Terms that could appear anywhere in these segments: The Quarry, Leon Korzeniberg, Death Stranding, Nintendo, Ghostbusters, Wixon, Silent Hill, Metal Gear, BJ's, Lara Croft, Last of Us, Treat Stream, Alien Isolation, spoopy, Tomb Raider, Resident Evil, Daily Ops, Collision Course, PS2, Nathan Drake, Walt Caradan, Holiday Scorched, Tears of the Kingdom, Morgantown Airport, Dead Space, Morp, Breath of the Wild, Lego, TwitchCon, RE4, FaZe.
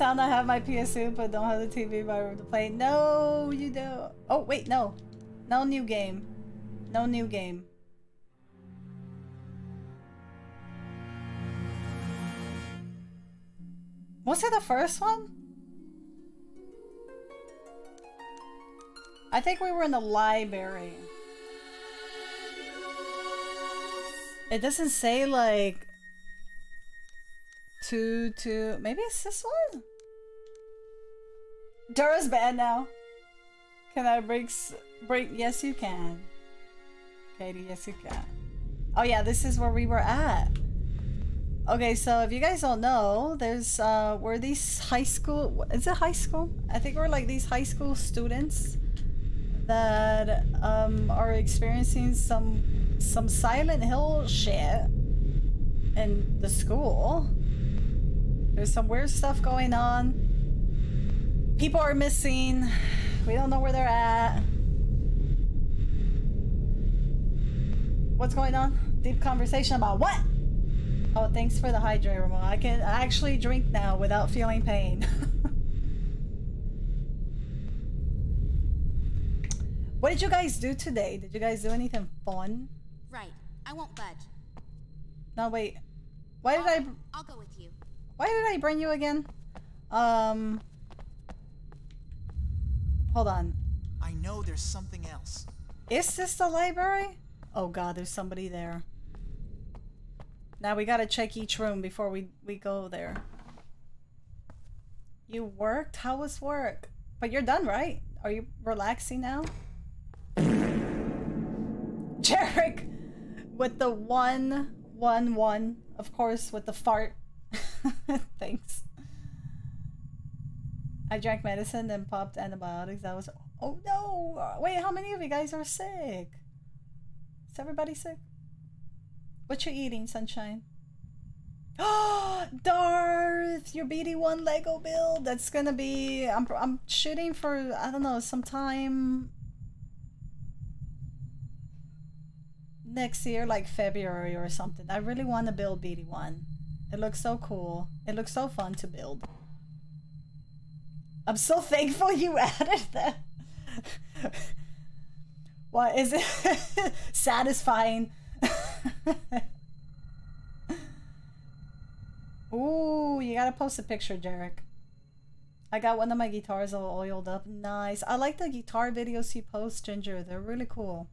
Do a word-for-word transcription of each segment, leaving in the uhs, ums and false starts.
Sound I have my P S two but don't have the T V by room to play. No, you don't. Oh, wait, no. No new game. No new game. Was it the first one? I think we were in the library. It doesn't say like two, two, maybe it's this one? Dura's bad now. Can I break, break? Yes, you can. Katie, yes, you can. Oh yeah, this is where we were at. Okay, so if you guys don't know, there's, uh, we're these high school, is it high school? I think we're like these high school students that um, are experiencing some some Silent Hill shit in the school. There's some weird stuff going on. People are missing. We don't know where they're at. What's going on? Deep conversation about what? Oh, thanks for the hydrator, Ramon. I can actually drink now without feeling pain. What did you guys do today? Did you guys do anything fun? Right. I won't budge. No, wait. Why did I... I'll go with you. Why did I bring you again? Um... Hold on. I know there's something else. Is this the library? Oh god, there's somebody there. Now we gotta check each room before we, we go there. You worked? How was work? But you're done, right? Are you relaxing now? Jarek! With the one, one, one. Of course, with the fart. Thanks. I drank medicine, then popped antibiotics. That was... Oh no! Wait, how many of you guys are sick? Is everybody sick? What you eating, sunshine? Oh, Darth, your B D one Lego build. That's gonna be. I'm I'm shooting for I don't know sometime next year, like February or something. I really want to build B D one. It looks so cool. It looks so fun to build. I'm so thankful you added that. What is it? Satisfying. Ooh, you gotta post a picture, Jarek. I got one of my guitars all oiled up. Nice. I like the guitar videos you post, Ginger. They're really cool.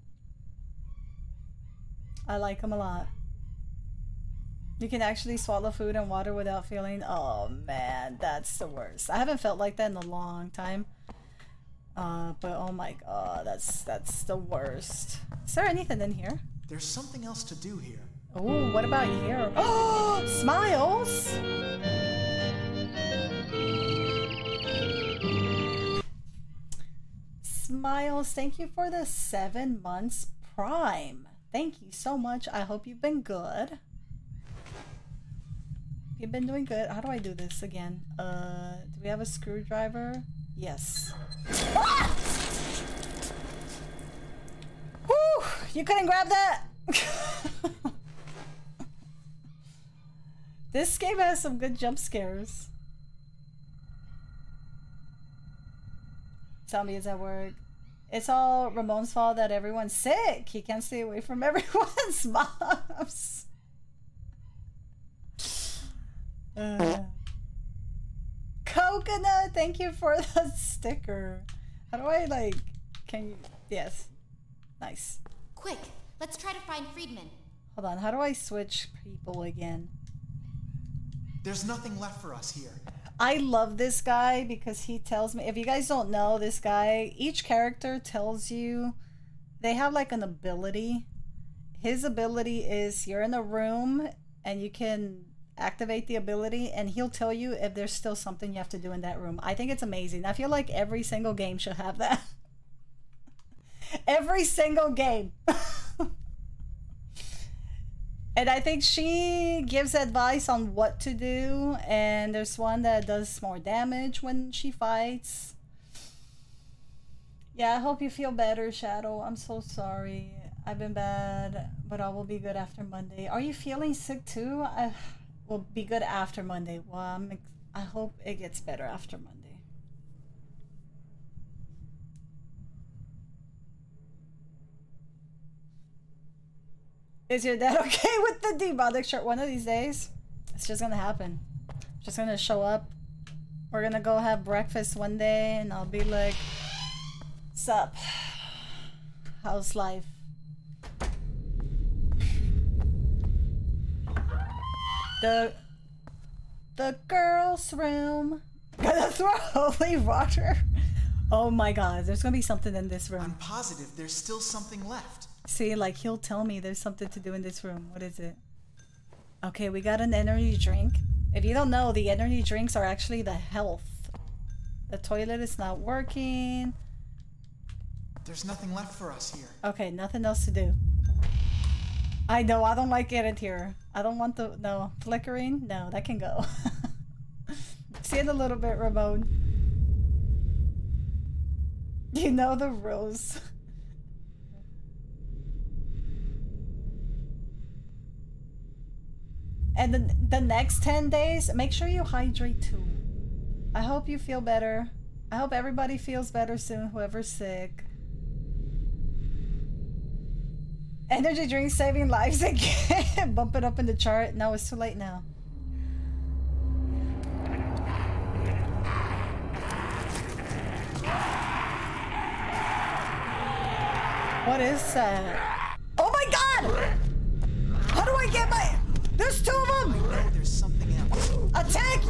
I like them a lot. You can actually swallow food and water without feeling... Oh man, that's the worst. I haven't felt like that in a long time. Uh, but oh my god, that's that's the worst. Is there anything in here? There's something else to do here. Oh, what about here? Oh, Smiles! Smiles, thank you for the seven months prime. Thank you so much. I hope you've been good. You've been doing good. How do I do this again? Uh, do we have a screwdriver? Yes. Ah! Woo! You couldn't grab that? This game has some good jump scares. Zombies at work. It's all Ramon's fault that everyone's sick. He can't stay away from everyone's mobs. Uh, Coconut, thank you for the sticker. How do I like... Can you... Yes. Nice. Quick, let's try to find Friedman. Hold on, how do I switch people again? There's nothing left for us here. I love this guy because he tells me, if you guys don't know this guy, each character tells you, they have like an ability. His ability is you're in a room and you can activate the ability and he'll tell you if there's still something you have to do in that room. I think it's amazing. I feel like every single game should have that. Every single game. And I think she gives advice on what to do. And there's one that does more damage when she fights. Yeah, I hope you feel better, Shadow. I'm so sorry. I've been bad, but I will be good after Monday. Are you feeling sick too? I will be good after Monday. Well, I'm, I hope it gets better after Monday. Is your dad okay with the debotic shirt? One of these days, it's just gonna happen. I'm just gonna show up. We're gonna go have breakfast one day and I'll be like, sup? How's life? The the girls' room. Gonna throw holy water. Oh my god, there's gonna be something in this room. I'm positive there's still something left. See, like, he'll tell me there's something to do in this room. What is it? Okay, we got an energy drink. If you don't know, the energy drinks are actually the health. The toilet is not working. There's nothing left for us here. Okay, nothing else to do. I know, I don't like it here. I don't want the... no. Flickering? No, that can go. See in a little bit, Ramon. You know the rules. And the, the next ten days, make sure you hydrate too. I hope you feel better. I hope everybody feels better soon, whoever's sick. Energy drinks saving lives again. Bump it up in the chart. No, it's too late now. What is that? Oh my god! How do I get my... There's two of them! I know there's something else. Attack!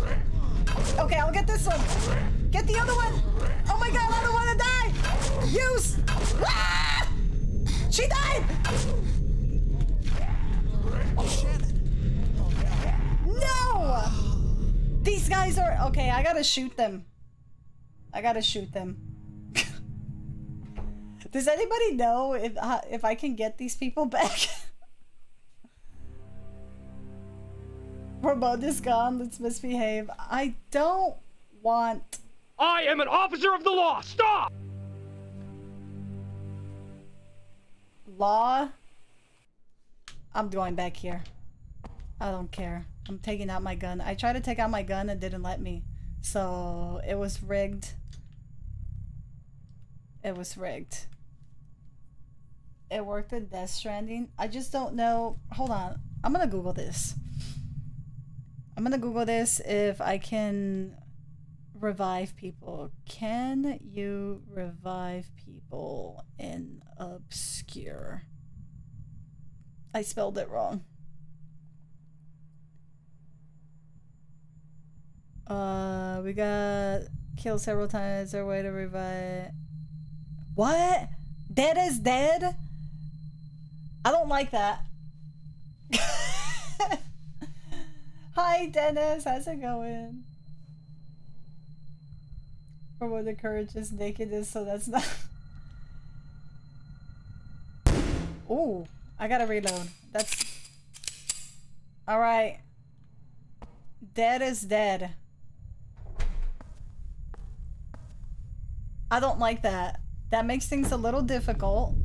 Okay, I'll get this one. Get the other one! Oh my god, I don't want to die! Use! Ah! She died! No! These guys are... Okay, I gotta shoot them. I gotta shoot them. Does anybody know if, if I can get these people back? Robot is gone. Let's misbehave. I don't want... I am an officer of the law! Stop! Law? I'm going back here. I don't care. I'm taking out my gun. I tried to take out my gun and didn't let me. So it was rigged. It was rigged. It worked with Death Stranding. I just don't know. Hold on. I'm gonna Google this. I'm gonna Google this if I can revive people. Can you revive people in Obscure? I spelled it wrong. Uh, we got killed several times. Is there a way to revive? What? Dead is dead? I don't like that. Hi Dennis, how's it going? For what the courage is nakedness, so that's not... Ooh, I gotta reload. That's... Alright. Dead is dead. I don't like that. That makes things a little difficult.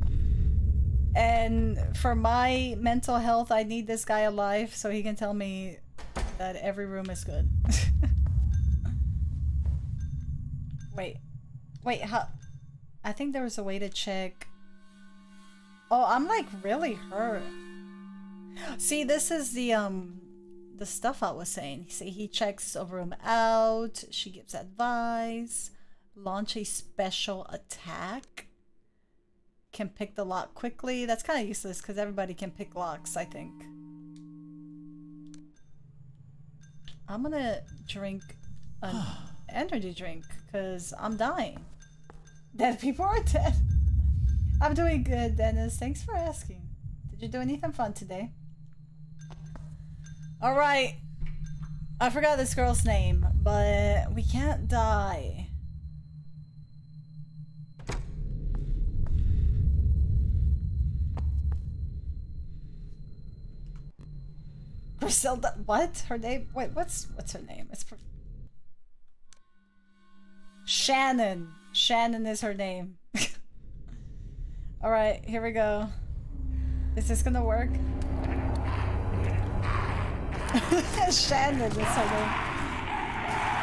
And for my mental health, I need this guy alive so he can tell me that every room is good. Wait. Wait, how? I think there was a way to check. Oh, I'm like really hurt. See, this is the um the stuff I was saying. See, he checks a room out, she gives advice, launch a special attack, can pick the lock quickly. That's kind of useless because everybody can pick locks, I think. I'm gonna drink an energy drink because I'm dying. Dead people are dead. I'm doing good, Dennis. Thanks for asking. Did you do anything fun today? Alright. I forgot this girl's name, but we can't die. Griselda, what? Her name? Wait, what's what's her name? It's for... Shannon. Shannon is her name. Alright, here we go. Is this gonna work? Shannon is her name.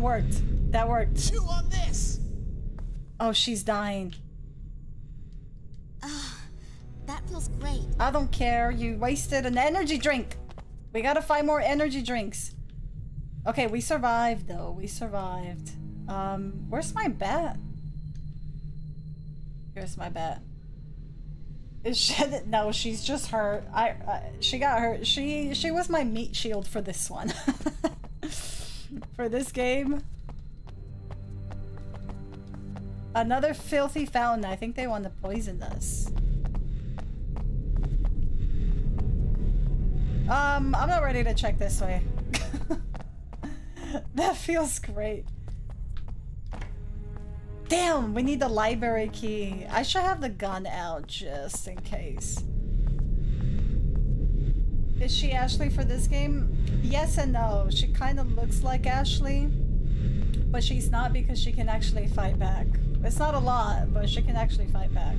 that worked. That worked. Two on this. Oh, she's dying. Ah, that feels great. I don't care. You wasted an energy drink. We gotta find more energy drinks. Okay, we survived though. We survived. Um, where's my bat? Here's my bat. Is she? No, she's just hurt. I, I. She got hurt. She. She was my meat shield for this one. For this game. Another filthy fountain. I think they want to poison us. Um, I'm not ready to check this way. That feels great. Damn, we need the library key. I should have the gun out just in case. Is she Ashley for this game? Yes and no. She kind of looks like Ashley, but she's not because she can actually fight back. It's not a lot, but she can actually fight back.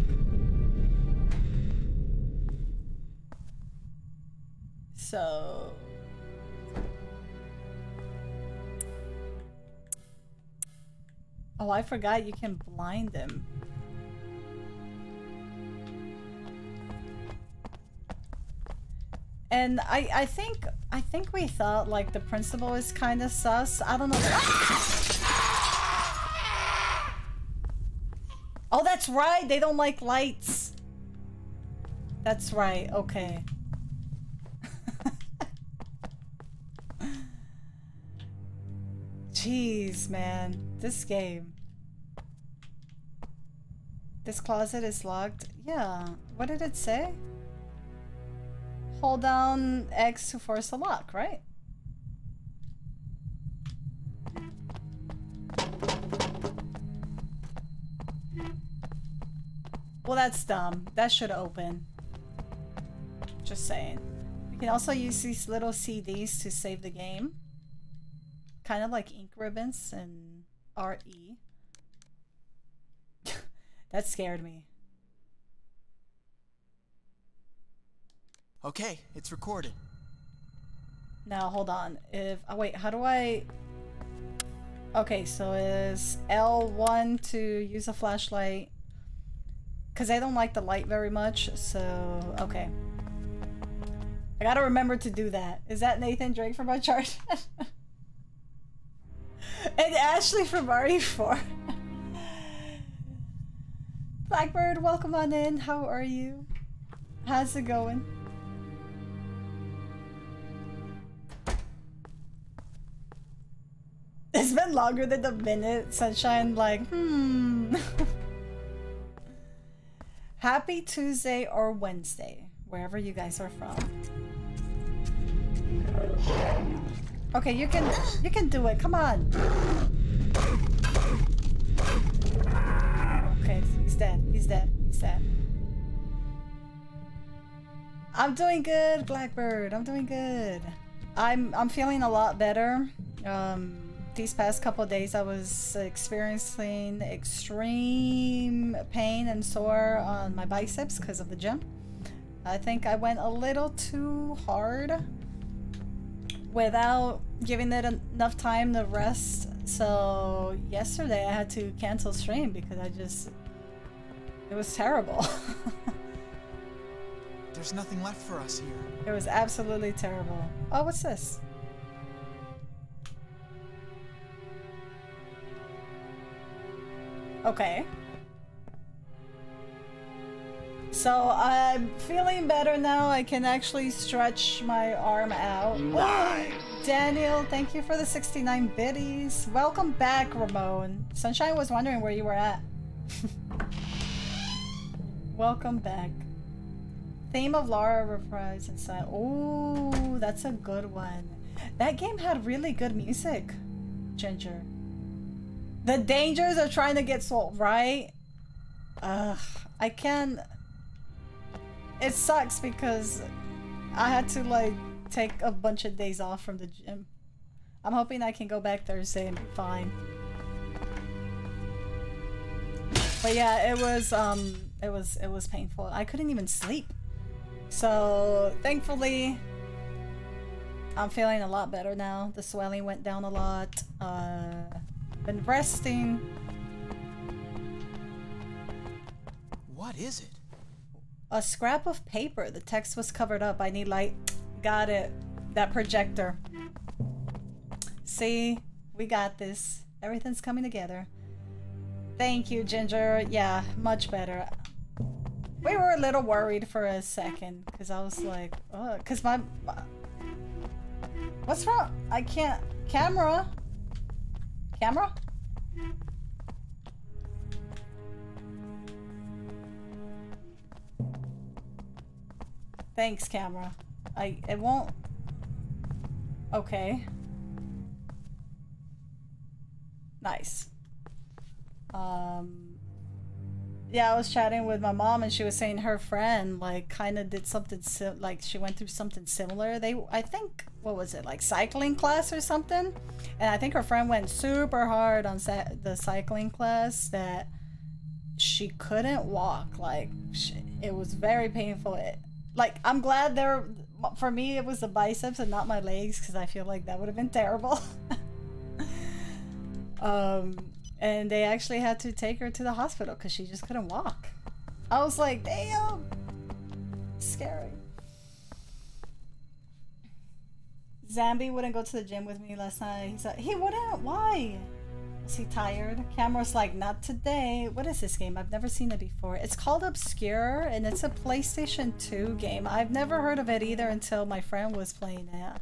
So... Oh, I forgot you can blind them. And I, I think, I think we thought like the principal is kind of sus. I don't know. That oh, that's right. They don't like lights. That's right. Okay. Jeez, man. This game. This closet is locked. Yeah. What did it say? Hold down X to force the lock, right? Well, that's dumb. That should open. Just saying. You can also use these little C Ds to save the game. Kind of like ink ribbons and R E. That scared me. Okay, it's recorded. Now, hold on. If... Oh, wait, how do I... Okay, so is L one to use a flashlight? Because I don't like the light very much, so... Okay. I gotta remember to do that. Is that Nathan Drake from Uncharted? And Ashley from R E four. Blackbird, welcome on in. How are you? How's it going? It's been longer than a minute, Sunshine, like, hmm. Happy Tuesday or Wednesday, wherever you guys are from. Okay, you can, you can do it, come on. Okay, he's dead, he's dead, he's dead. I'm doing good, Blackbird, I'm doing good. I'm, I'm feeling a lot better. Um... These past couple of days I was experiencing extreme pain and sore on my biceps because of the gym. I think I went a little too hard without giving it enough time to rest. So yesterday I had to cancel stream because I just... It was terrible. There's nothing left for us here. It was absolutely terrible. Oh, what's this? Okay. So I'm feeling better now. I can actually stretch my arm out. Nice. Oh, Daniel, thank you for the sixty-nine biddies. Welcome back, Ramon. Sunshine was wondering where you were at. Welcome back. Theme of Lara reprise inside. Oh, that's a good one. That game had really good music, Ginger. The dangers are trying to get sold, right? Ugh, I can't... It sucks because I had to, like, take a bunch of days off from the gym. I'm hoping I can go back Thursday and be fine. But yeah, it was, um, it was, it was painful. I couldn't even sleep. So, thankfully, I'm feeling a lot better now. The swelling went down a lot. Uh, been resting. What is it? A scrap of paper. The text was covered up. I need light. Got it. That projector. See? We got this. Everything's coming together. Thank you, Ginger. Yeah, much better. We were a little worried for a second, because I was like, oh, because my, my... What's wrong? I can't... Camera? Camera? Thanks, camera. I... It won't... Okay. Nice. Um... Yeah, I was chatting with my mom and she was saying her friend like kind of did something si like she went through something similar. They, I think, what was it, like cycling class or something? And I think her friend went super hard on sa the cycling class that she couldn't walk. Like she, it was very painful. It, like I'm glad there, for me it was the biceps and not my legs because I feel like that would have been terrible. um. And they actually had to take her to the hospital because she just couldn't walk. I was like, damn! Scary. Zambi wouldn't go to the gym with me last night. He's like, he wouldn't? Why? Was he tired? Camera's like, not today. What is this game? I've never seen it before. It's called Obscure, and it's a PlayStation two game. I've never heard of it either until my friend was playing it.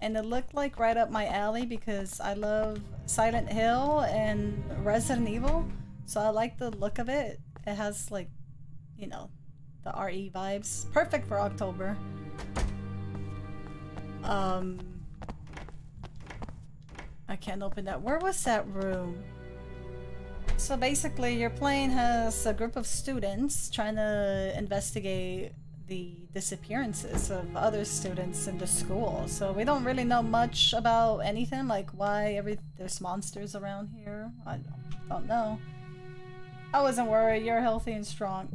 And it looked like right up my alley because I love Silent Hill and Resident Evil. So I like the look of it. It has like, you know, the R E vibes. Perfect for October. Um, I can't open that. Where was that room? So basically your plane has a group of students trying to investigate the disappearances of other students in the school. So we don't really know much about anything, like why every there's monsters around here. I don't, don't know. I wasn't worried. You're healthy and strong.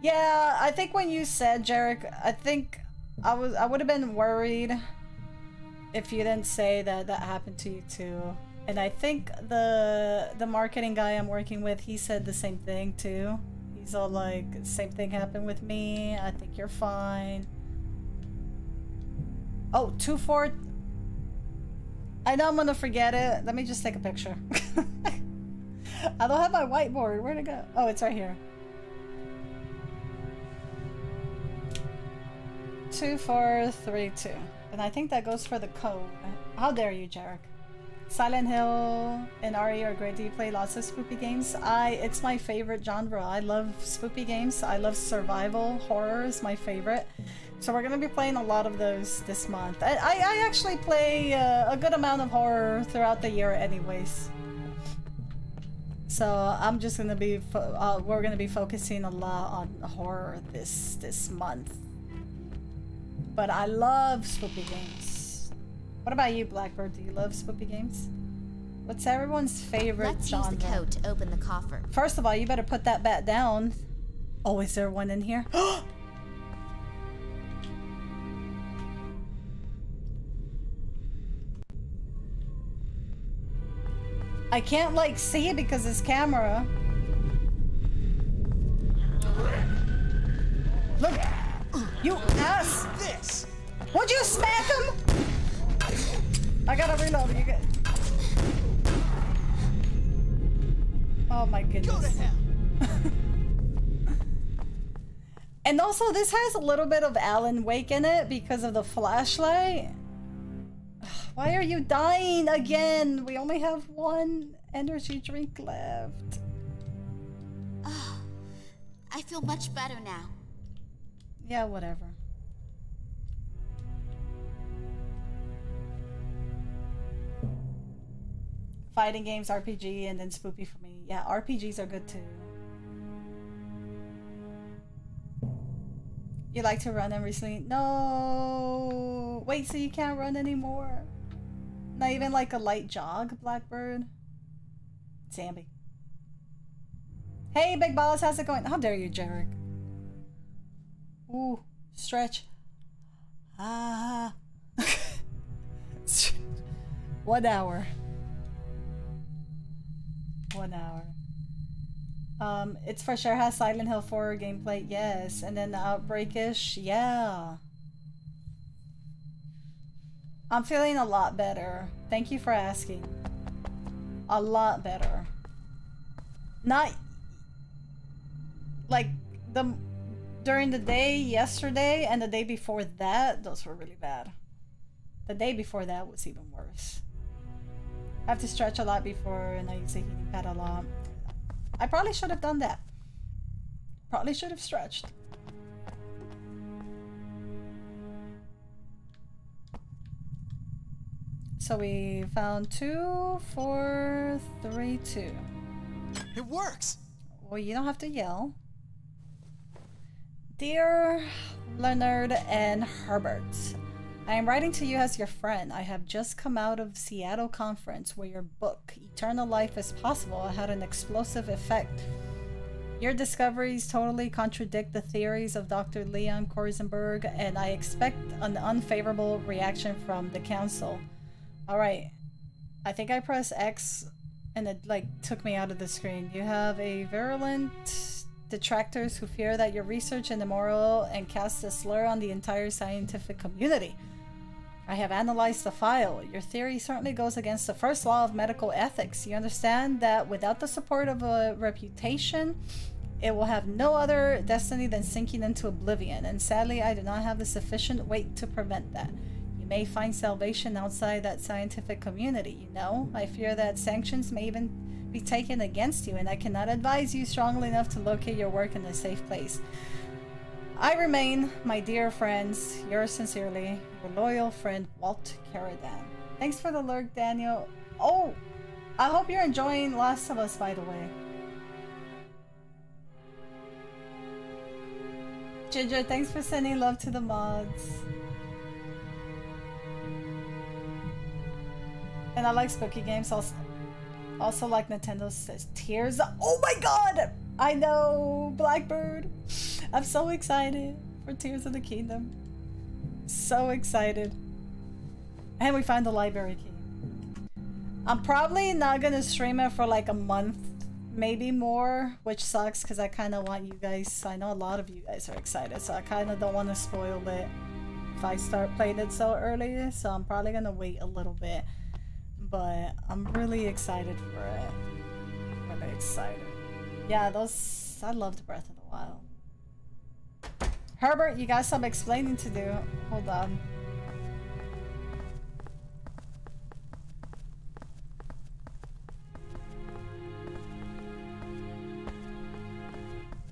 Yeah, I think when you said, Jarek, I think I was I would have been worried if you didn't say that that happened to you too. And I think the the marketing guy I'm working with, he said the same thing too. He's all like, same thing happened with me. I think you're fine. Oh, two four. I know I'm gonna forget it. Let me just take a picture. I don't have my whiteboard. Where'd it go? Oh, it's right here. Two four three two. And I think that goes for the code. How dare you, Jarek? Silent Hill and R E are great. Do you play lots of spoopy games? I it's my favorite genre. I love spoopy games. I love survival. Horror is my favorite. So we're going to be playing a lot of those this month. I, I, I actually play uh, a good amount of horror throughout the year anyways. So I'm just going to be, fo uh, we're going to be focusing a lot on horror this, this month. But I love spoopy games. What about you, Blackbird? Do you love spoopy games? What's everyone's favorite Let's genre? Let's use the code to open the coffer. First of all, you better put that bat down. Oh, is there one in here? I can't, like, see it because this camera. Look! You ass! This. Would you smack him? I gotta reload. You get. Oh my goodness. Go to hell. And also, this has a little bit of Alan Wake in it because of the flashlight. Why are you dying again? We only have one energy drink left. Oh, I feel much better now. Yeah, whatever. Fighting games, R P G, and then spoopy for me. Yeah, R P Gs are good too. You like to run them recently? No! Wait, so you can't run anymore? Not even like a light jog, Blackbird? Zambi. Hey, Big Boss, how's it going? How dare you, Jarek? Ooh, stretch. Ah. One hour. One hour. Um, it's for sure has Silent Hill four gameplay, yes. And then the Outbreak-ish, yeah. I'm feeling a lot better. Thank you for asking. A lot better. Not... Like, the... During the day yesterday and the day before that, those were really bad. The day before that was even worse. I have to stretch a lot before, and I use a heating pad a lot. I probably should have done that. Probably should have stretched. So we found two, four, three, two. It works! Well, you don't have to yell. Dear Leonard and Herbert, I am writing to you as your friend. I have just come out of Seattle conference where your book, Eternal Life is Possible, had an explosive effect. Your discoveries totally contradict the theories of Doctor Leon Korzeniberg, and I expect an unfavorable reaction from the council. All right, I think I pressed X and it like took me out of the screen. You have a virulent detractors who fear that your research is immoral and casts a slur on the entire scientific community. I have analyzed the file. Your theory certainly goes against the first law of medical ethics. You understand that without the support of a reputation, it will have no other destiny than sinking into oblivion, and sadly I do not have the sufficient weight to prevent that. You may find salvation outside that scientific community, you know. I fear that sanctions may even be taken against you, and I cannot advise you strongly enough to locate your work in a safe place. I remain, my dear friends, yours sincerely, your loyal friend, Walt Caradan. Thanks for the lurk, Daniel. Oh, I hope you're enjoying Last of Us, by the way. Ginger, thanks for sending love to the mods. And I like spooky games also. Also like Nintendo says, Tears. Oh my god! I know! Blackbird! I'm so excited for Tears of the Kingdom. So excited. And we find the library key. I'm probably not gonna stream it for like a month, maybe more, which sucks because I kind of want you guys, I know a lot of you guys are excited, so I kind of don't want to spoil it if I start playing it so early, so I'm probably gonna wait a little bit. But I'm really excited for it. I'm really excited. Yeah, those... I loved Breath of the Wild. Herbert, you got some explaining to do. Hold on.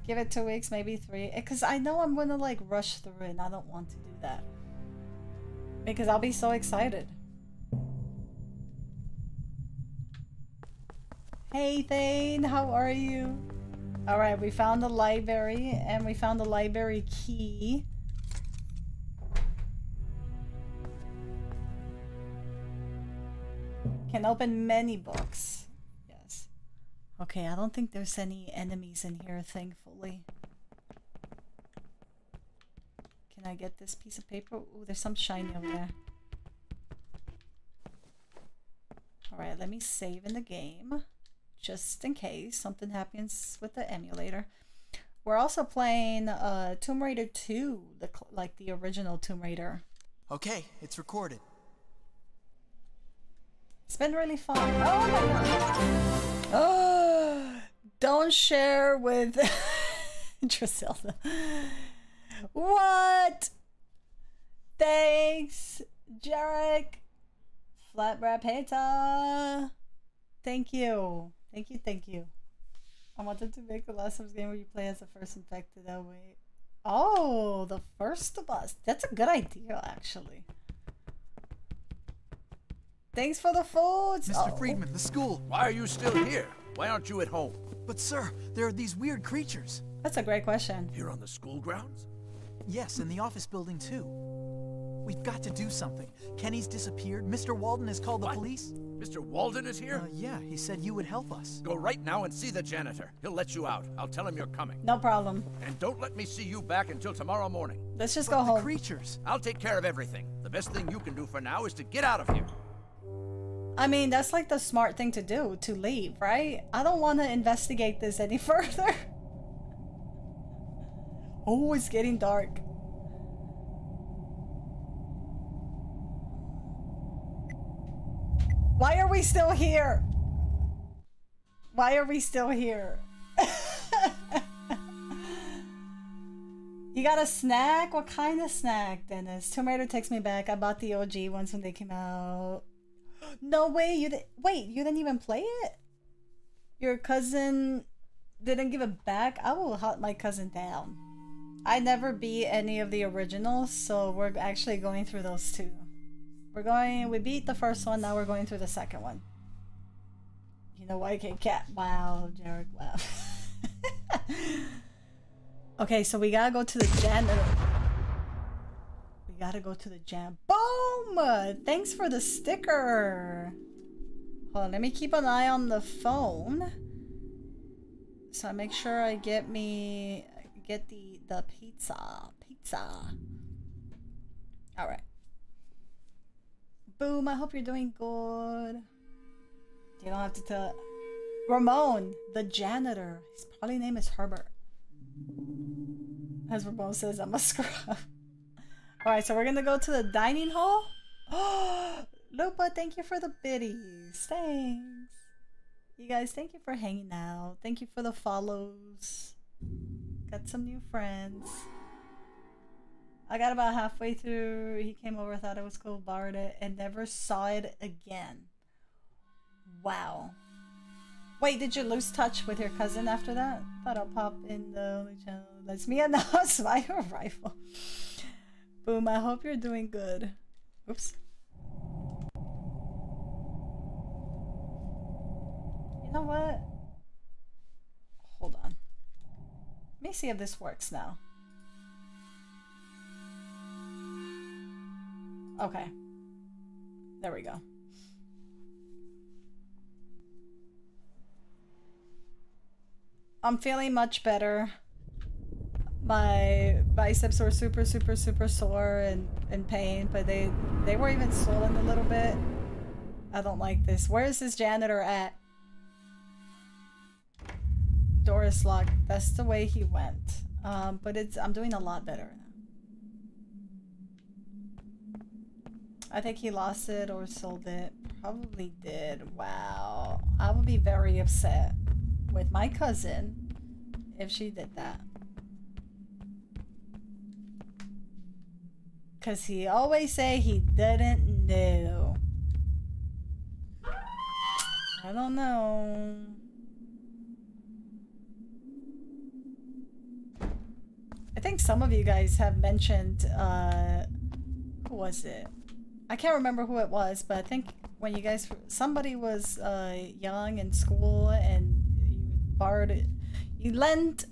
Give it two weeks, maybe three. Because I know I'm going to like rush through it and I don't want to do that. Because I'll be so excited. Hey Thane, how are you? Alright, we found the library and we found the library key. Can open many books. Yes. Okay, I don't think there's any enemies in here, thankfully. Can I get this piece of paper? Ooh, there's some shiny over there. Alright, let me save in the game. Just in case something happens with the emulator. We're also playing uh, Tomb Raider two, the like the original Tomb Raider. Okay, it's recorded. It's been really fun. Oh my god! Oh, don't share with Driselda. What? Thanks, Jarek. Flatbread Peta. Thank you. Thank you, thank you. I wanted to make the Last of Us game where you play as the first infected. Oh, wait. Oh, the First of Us. That's a good idea, actually. Thanks for the foods. Mister Oh. Friedman, the school. Why are you still here? Why aren't you at home? But, sir, there are these weird creatures. That's a great question. Here on the school grounds? Yes, in the office building, too. We've got to do something. Kenny's disappeared. Mister Walden has called the what? police. Mister Walden is here? Uh, yeah, he said you would help us. Go right now and see the janitor. He'll let you out. I'll tell him you're coming. No problem. And don't let me see you back until tomorrow morning. Let's just but go home. The creatures. I'll take care of everything. The best thing you can do for now is to get out of here. I mean, that's like the smart thing to do, to leave, right? I don't want to investigate this any further. Oh, it's getting dark. Why are we still here? Why are we still here? You got a snack? What kind of snack, Dennis? Tomb Raider takes me back. I bought the O G ones when they came out. No way, you didn't. Wait, you didn't even play it? Your cousin didn't give it back? I will hunt my cousin down. I never beat any of the originals, so we're actually going through those two. We're going, we beat the first one, now we're going through the second one. You know why I can't cat? Wow, Jared, wow. Okay, so we gotta go to the janitor. We gotta go to the jam. Boom! Thanks for the sticker. Hold on, let me keep an eye on the phone. So I make sure I get me, get the, the pizza, pizza. All right. Boom, I hope you're doing good. You don't have to tell. Ramon, the janitor. His probably name is Herbert. As Ramon says, I'm a scrub. Alright, so we're gonna go to the dining hall. Oh, Lupa, thank you for the biddies. Thanks. You guys, thank you for hanging out. Thank you for the follows. Got some new friends. I got about halfway through, he came over, thought it was cool, borrowed it, and never saw it again. Wow. Wait, did you lose touch with your cousin after that? Thought I'll pop in the only channel that lets me announce my arrival. Boom, I hope you're doing good. Oops. You know what? Hold on. Let me see if this works now. Okay, there we go. I'm feeling much better. My biceps were super, super, super sore and in pain, but they, they were even swollen a little bit. I don't like this. Where is this janitor at? Door is locked. That's the way he went. Um, but it's, I'm doing a lot better. I think he lost it or sold it. Probably did. Wow. I would be very upset with my cousin if she did that. Cause he always say he didn't know. I don't know. I think some of you guys have mentioned, uh, who was it? I can't remember who it was, but I think when you guys, somebody was uh, young in school and you borrowed it, you lent,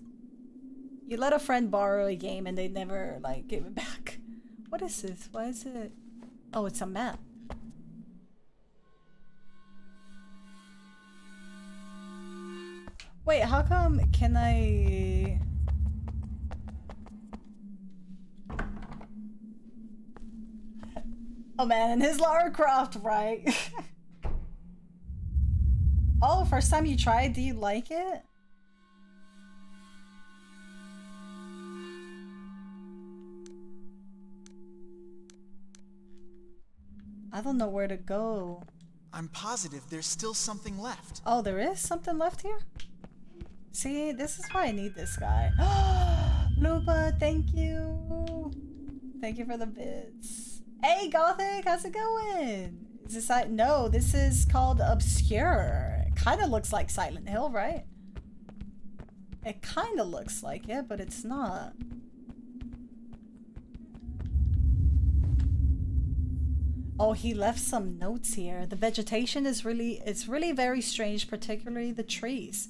you let a friend borrow a game and they never like gave it back. What is this? Why is it? Oh, it's a map. Wait, how come can I? Oh man, and his Lara Croft, right? Oh, first time you tried, do you like it? I don't know where to go. I'm positive there's still something left. Oh, there is something left here? See, this is why I need this guy. Lupa, thank you. Thank you for the bids. Hey Gothic, how's it going? Is this I no, this is called Obscure. It kinda looks like Silent Hill, right? It kinda looks like it, but it's not. Oh, he left some notes here. The vegetation is really it's really very strange, particularly the trees.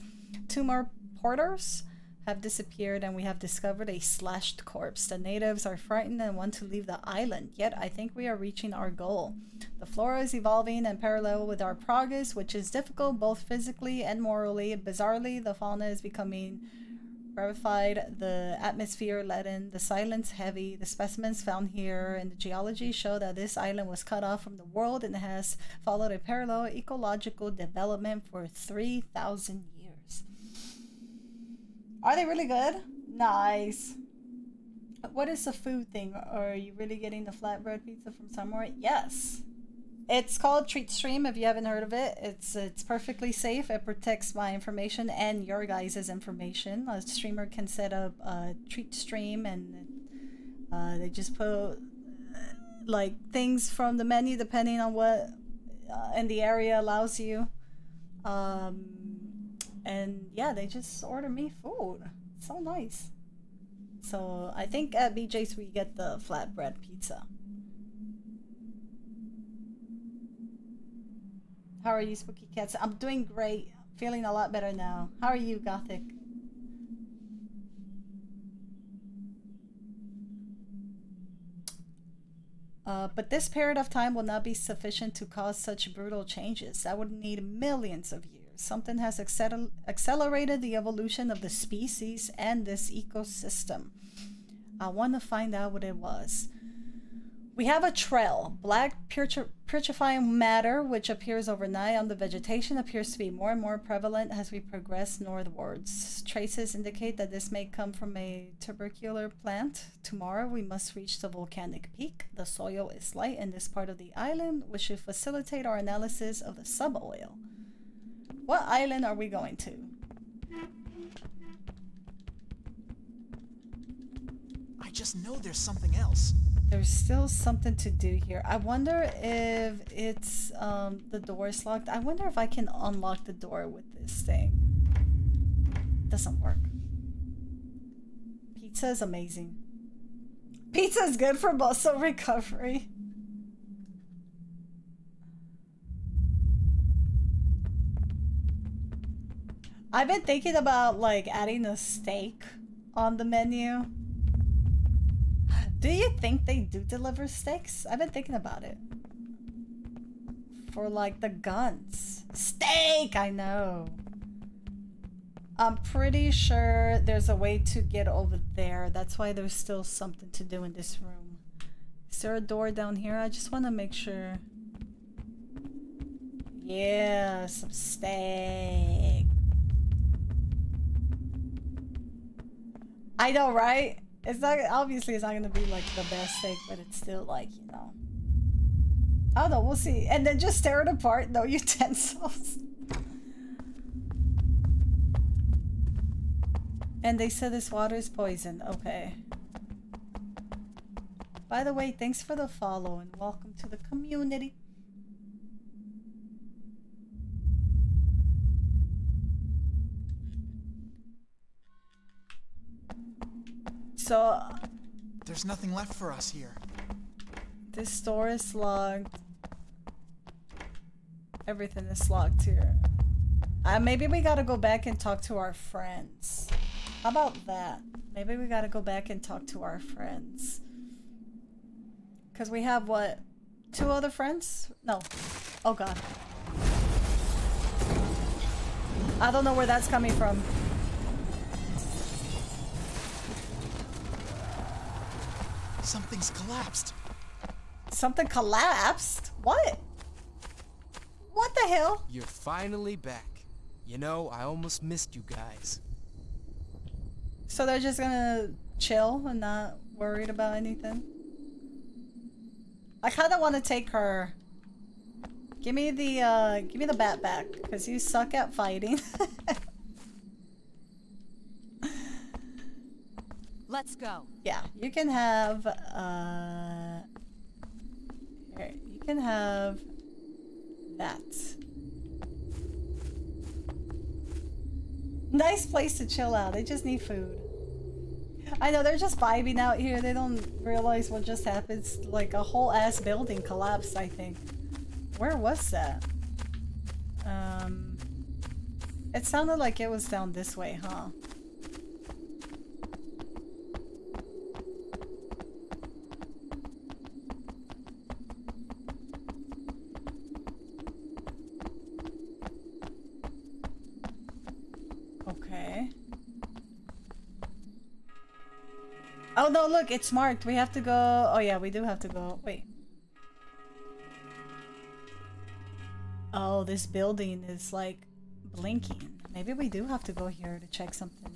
Two more porters have disappeared and we have discovered a slashed corpse. The natives are frightened and want to leave the island, yet I think we are reaching our goal. The flora is evolving and parallel with our progress, which is difficult both physically and morally. Bizarrely, the fauna is becoming rarefied, the atmosphere leaden, the silence heavy. The specimens found here in the geology show that this island was cut off from the world and has followed a parallel ecological development for three thousand years. Are they really good? Nice. What is the food thing? Are you really getting the flatbread pizza from somewhere? Yes. It's called Treat Stream, if you haven't heard of it. It's it's perfectly safe. It protects my information and your guys' information. A streamer can set up a Treat Stream and uh, they just put like things from the menu depending on what uh, in the area allows you. Um, and yeah, they just order me food. It's so nice. So I think at B J's we get the flatbread pizza. How are you, Spooky Cats? I'm doing great. I'm feeling a lot better now. How are you, Gothic? Uh, but this period of time will not be sufficient to cause such brutal changes. That would need millions of years. Something has accel accelerated the evolution of the species and this ecosystem. I want to find out what it was. We have a trail. Black putrefying matter, which appears overnight on the vegetation, appears to be more and more prevalent as we progress northwards. Traces indicate that this may come from a tubercular plant. Tomorrow we must reach the volcanic peak. The soil is light in this part of the island, which should facilitate our analysis of the sub-oil. What island are we going to? I just know there's something else. There's still something to do here. I wonder if it's um, the door is locked. I wonder if I can unlock the door with this thing. Doesn't work. Pizza is amazing. Pizza is good for muscle recovery. I've been thinking about like adding a steak on the menu. Do you think they do deliver steaks? I've been thinking about it. For like the guns. Steak! I know. I'm pretty sure there's a way to get over there. That's why there's still something to do in this room. Is there a door down here? I just want to make sure. Yeah, some steak. I know, right? It's not, obviously it's not gonna be like the best steak, but it's still like, you know. I don't know, we'll see. And then just tear it apart, no utensils. And they said this water is poison, okay. By the way, thanks for the follow and welcome to the community. So, there's nothing left for us here. This door is locked. Everything is locked here. Uh, maybe we gotta go back and talk to our friends. How about that? Maybe we gotta go back and talk to our friends. Because we have, what? Two other friends? No. Oh god. I don't know where that's coming from. Something's collapsed. Something collapsed? What? What the hell? You're finally back. You know, I almost missed you guys. So they're just gonna chill and not worried about anything? I kinda wanna take her. Give me the, uh, give me the bat back, because you suck at fighting. Let's go. Yeah, you can have, uh, here, you can have that. Nice place to chill out. They just need food. I know, they're just vibing out here. They don't realize what just happened. Like a whole ass building collapsed, I think. Where was that? Um, it sounded like it was down this way, huh? Oh no, look, it's marked. We have to go. Oh yeah, we do have to go. Wait. Oh, this building is like blinking. Maybe we do have to go here to check something.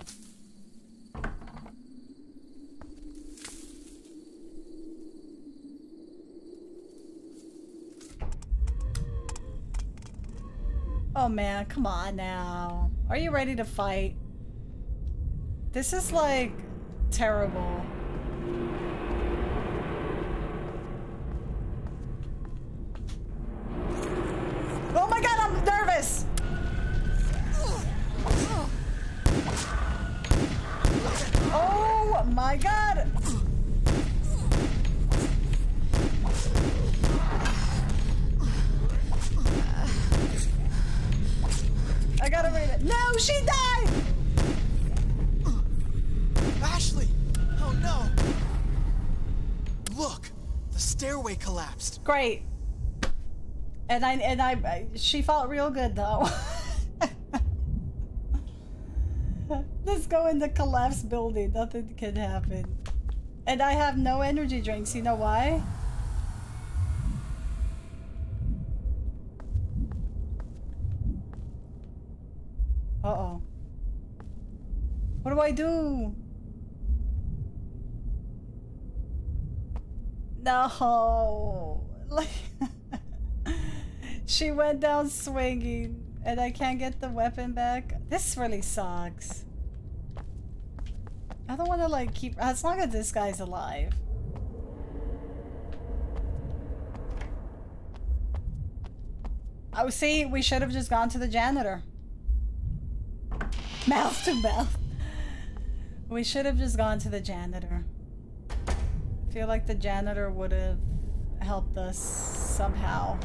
Oh man, come on now. Are you ready to fight? This is like terrible. Oh my god, I'm nervous! Oh my god! I gotta read it. No, she died! Ashley! Oh no! Look! The stairway collapsed. Great. And I and I she felt real good though. Let's go in the collapsed building. Nothing can happen. And I have no energy drinks, you know why? Uh-oh. What do I do? No. Like she went down swinging and I can't get the weapon back. This really sucks. I don't want to like keep as long as this guy's alive. Oh, see, we should have just gone to the janitor. Mouth to mouth. We should have just gone to the janitor. I feel like the janitor would have helped us somehow.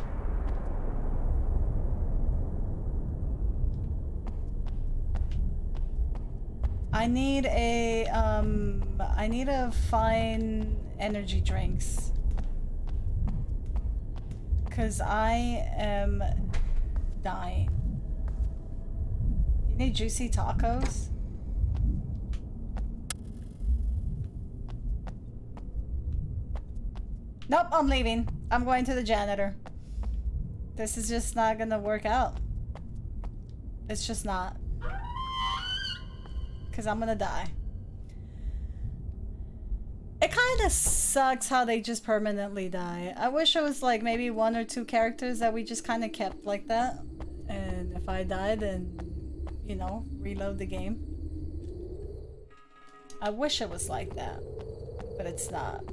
I need a um I need to find energy drinks. Cause I am dying. Any juicy tacos? Nope, I'm leaving. I'm going to the janitor. This is just not gonna work out. It's just not. Cause I'm gonna die. It kinda sucks how they just permanently die. I wish it was like maybe one or two characters that we just kinda kept like that. And if I die, then you know, reload the game. I wish it was like that, but it's not.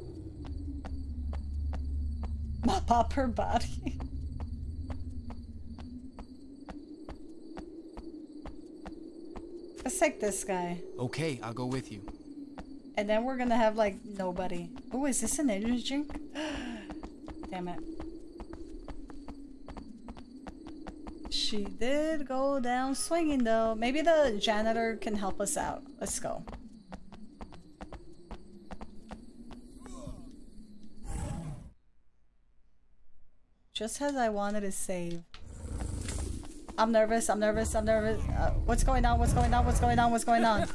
Mop up her body. Let's take this guy. Okay, I'll go with you. And then we're gonna have like nobody. Oh, is this an energy drink? Damn it. She did go down swinging though. Maybe the janitor can help us out. Let's go. Just as I wanted to save. I'm nervous, I'm nervous, I'm nervous. Uh, what's going on, what's going on, what's going on, what's going on?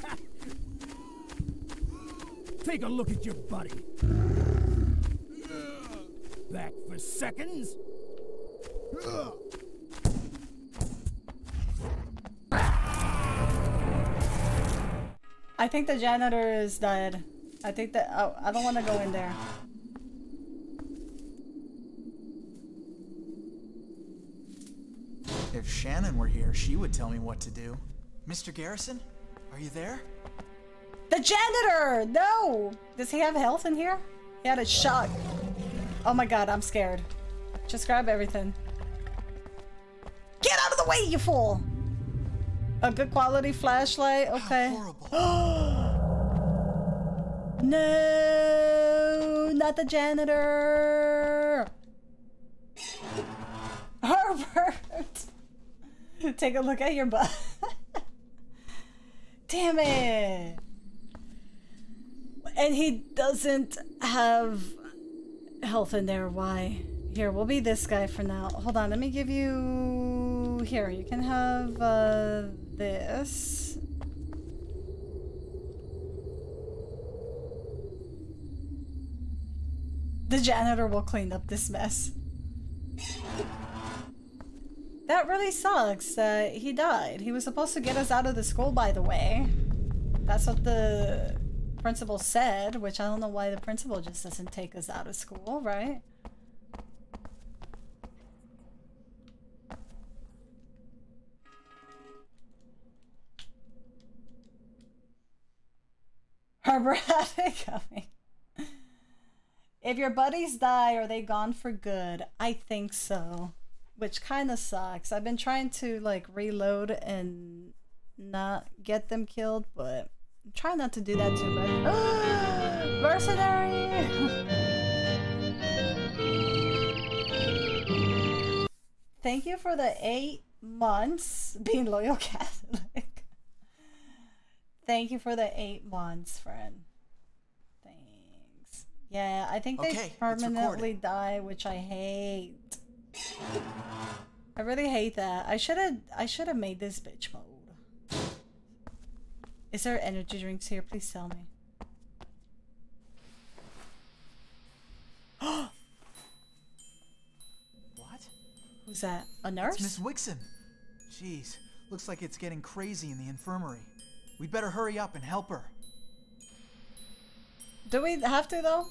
Take a look at your buddy. Back for seconds? I think the janitor is dead. I think that- oh, I don't want to go in there. If Shannon were here, she would tell me what to do. Mister Garrison, are you there? The janitor! No! Does he have health in here? He had a shock. Oh my god, I'm scared. Just grab everything. Get out of the way, you fool! A good quality flashlight? Okay. No, not the janitor! Herbert! Take a look at your butt. Damn it! And he doesn't have health in there. Why? Here, we'll be this guy for now. Hold on, let me give you... Here, you can have... Uh... this The janitor will clean up this mess. That really sucks that he died. He was supposed to get us out of the school, by the way. That's what the principal said, which I don't know why the principal just doesn't take us out of school, right? Herberatic coming. If your buddies die, are they gone for good? I think so. Which kind of sucks. I've been trying to like reload and not get them killed, but I'm trying not to do that too much. Mercenary! Thank you for the eight months being loyal Catholic. Thank you for the eight months, friend. Yeah, I think they okay, permanently die, which I hate. I really hate that. I should have I should have made this bitch mode. Is there energy drinks here? Please tell me. What? Who's that? A nurse? It's Miss Wixon. Jeez, looks like it's getting crazy in the infirmary. We'd better hurry up and help her. Do we have to, though?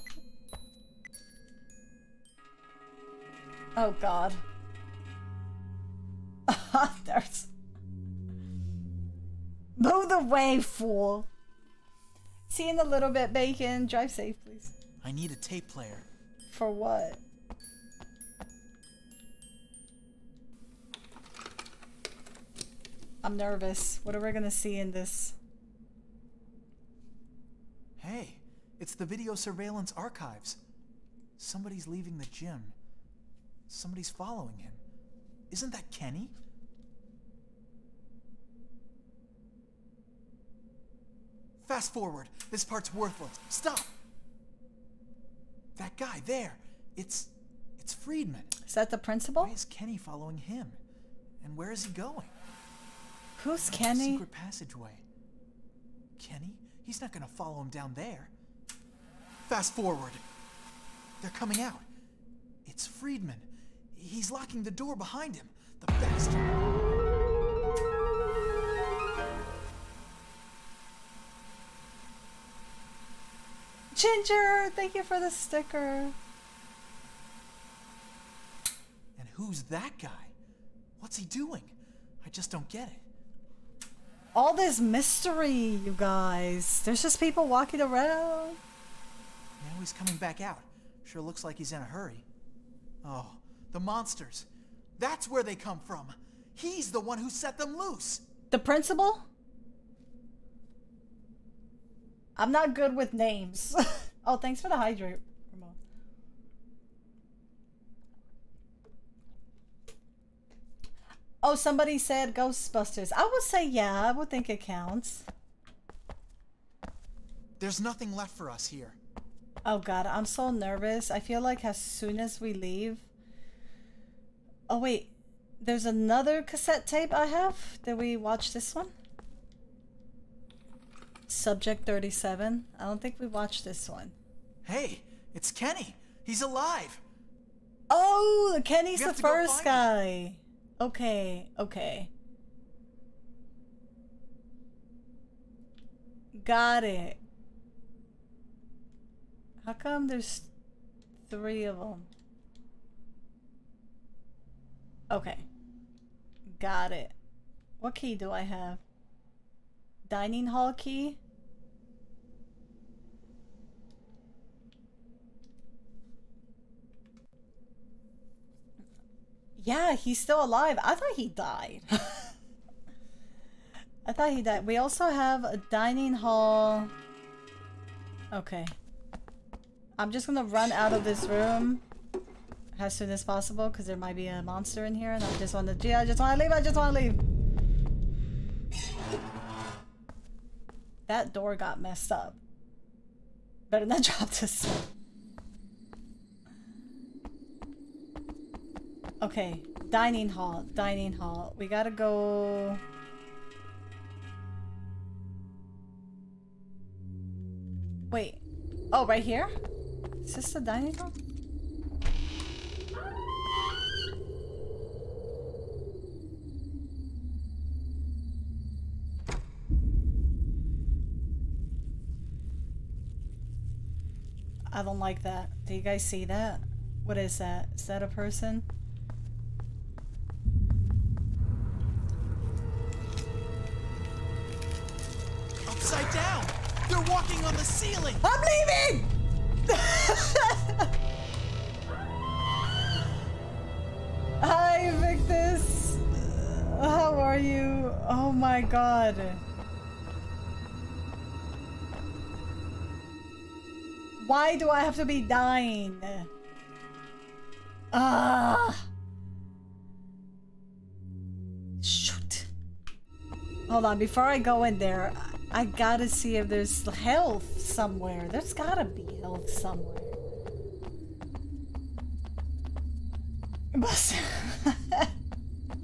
Oh, God. There's... Move the way, fool! See you in a little bit, Bacon. Drive safe, please. I need a tape player. For what? I'm nervous. What are we gonna see in this? Hey. It's the video surveillance archives. Somebody's leaving the gym. Somebody's following him. Isn't that Kenny? Fast forward. This part's worthless. Stop! That guy there. It's... it's Friedman. Is that the principal? Why is Kenny following him? And where is he going? Who's oh, Kenny? Secret passageway. Kenny? He's not gonna follow him down there. Fast forward. They're coming out. It's Friedman. He's locking the door behind him. The bastard. Ginger, thank you for the sticker. And who's that guy? What's he doing? I just don't get it. All this mystery, you guys. There's just people walking around. Now he's coming back out. Sure looks like he's in a hurry. Oh, the monsters. That's where they come from. He's the one who set them loose. The principal? I'm not good with names. Oh, thanks for the hydrate remote. Oh, somebody said Ghostbusters. I would say yeah, I would think it counts. There's nothing left for us here. Oh god, I'm so nervous. I feel like as soon as we leave... Oh wait, there's another cassette tape I have? Did we watch this one? Subject thirty-seven? I don't think we watched this one. Hey, it's Kenny! He's alive! Oh, Kenny's the first guy! Him. Okay, okay. Got it. How come there's three of them? Okay. Got it. What key do I have? Dining hall key? Yeah, he's still alive. I thought he died. I thought he died. We also have a dining hall. Okay. I'm just gonna run out of this room as soon as possible because there might be a monster in here and I just want to- Gee, I just want to leave, I just want to leave! That door got messed up. Better not drop this. Okay, dining hall, dining hall. We gotta go... Wait. Oh, right here? Is this the dining hall? I don't like that. Do you guys see that? What is that? Is that a person? Upside down! They're walking on the ceiling! I'm leaving! Hi, Victus! How are you? Oh my god. Why do I have to be dying? Ah! Shoot. Hold on, before I go in there, I gotta see if there's health somewhere. There's gotta be health somewhere.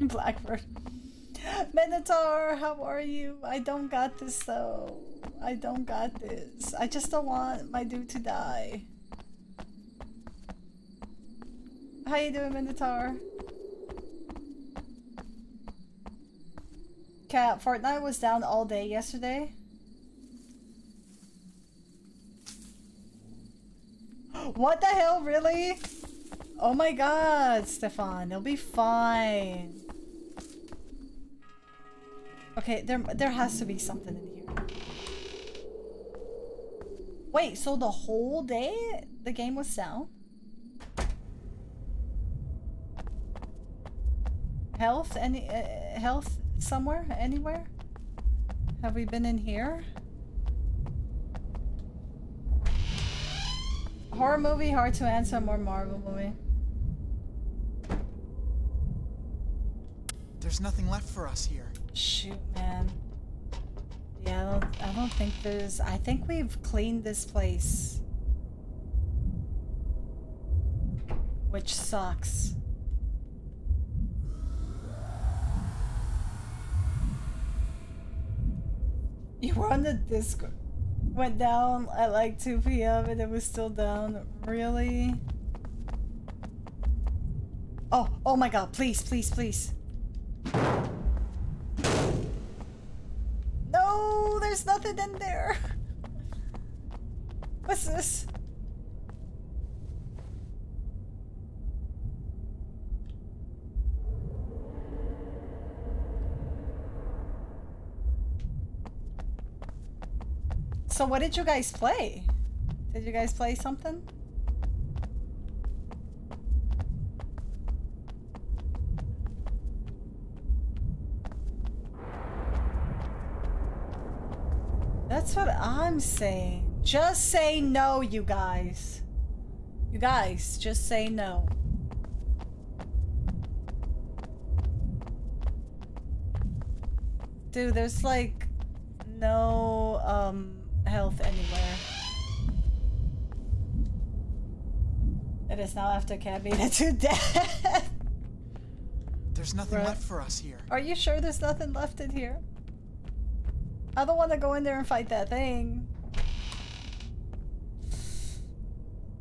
Blackbird. Minotaur, how are you? I don't got this though. I don't got this. I just don't want my dude to die. How you doing, Minotaur? Cat, Fortnite was down all day yesterday. What the hell, really? Oh my god, Stefan, it'll be fine. Okay, there, there has to be something in here. Wait, so the whole day the game was down? Health? Any uh, health somewhere? Anywhere? Have we been in here? Horror movie, hard to answer, more Marvel movie. There's nothing left for us here. Shoot, man. Yeah, I don't, I don't think there's... I think we've cleaned this place. Which sucks. You were on the Discord. Went down at like two P M and it was still down. Really? Oh, oh my god, please, please, please. No, there's nothing in there. What's this? So what did you guys play? Did you guys play something? That's what I'm saying. Just say no, you guys. You guys, just say no. Dude, there's like no um health anywhere. It is now after Cat beat it to death. There's nothing right. left for us here. Are you sure there's nothing left in here? I don't want to go in there and fight that thing.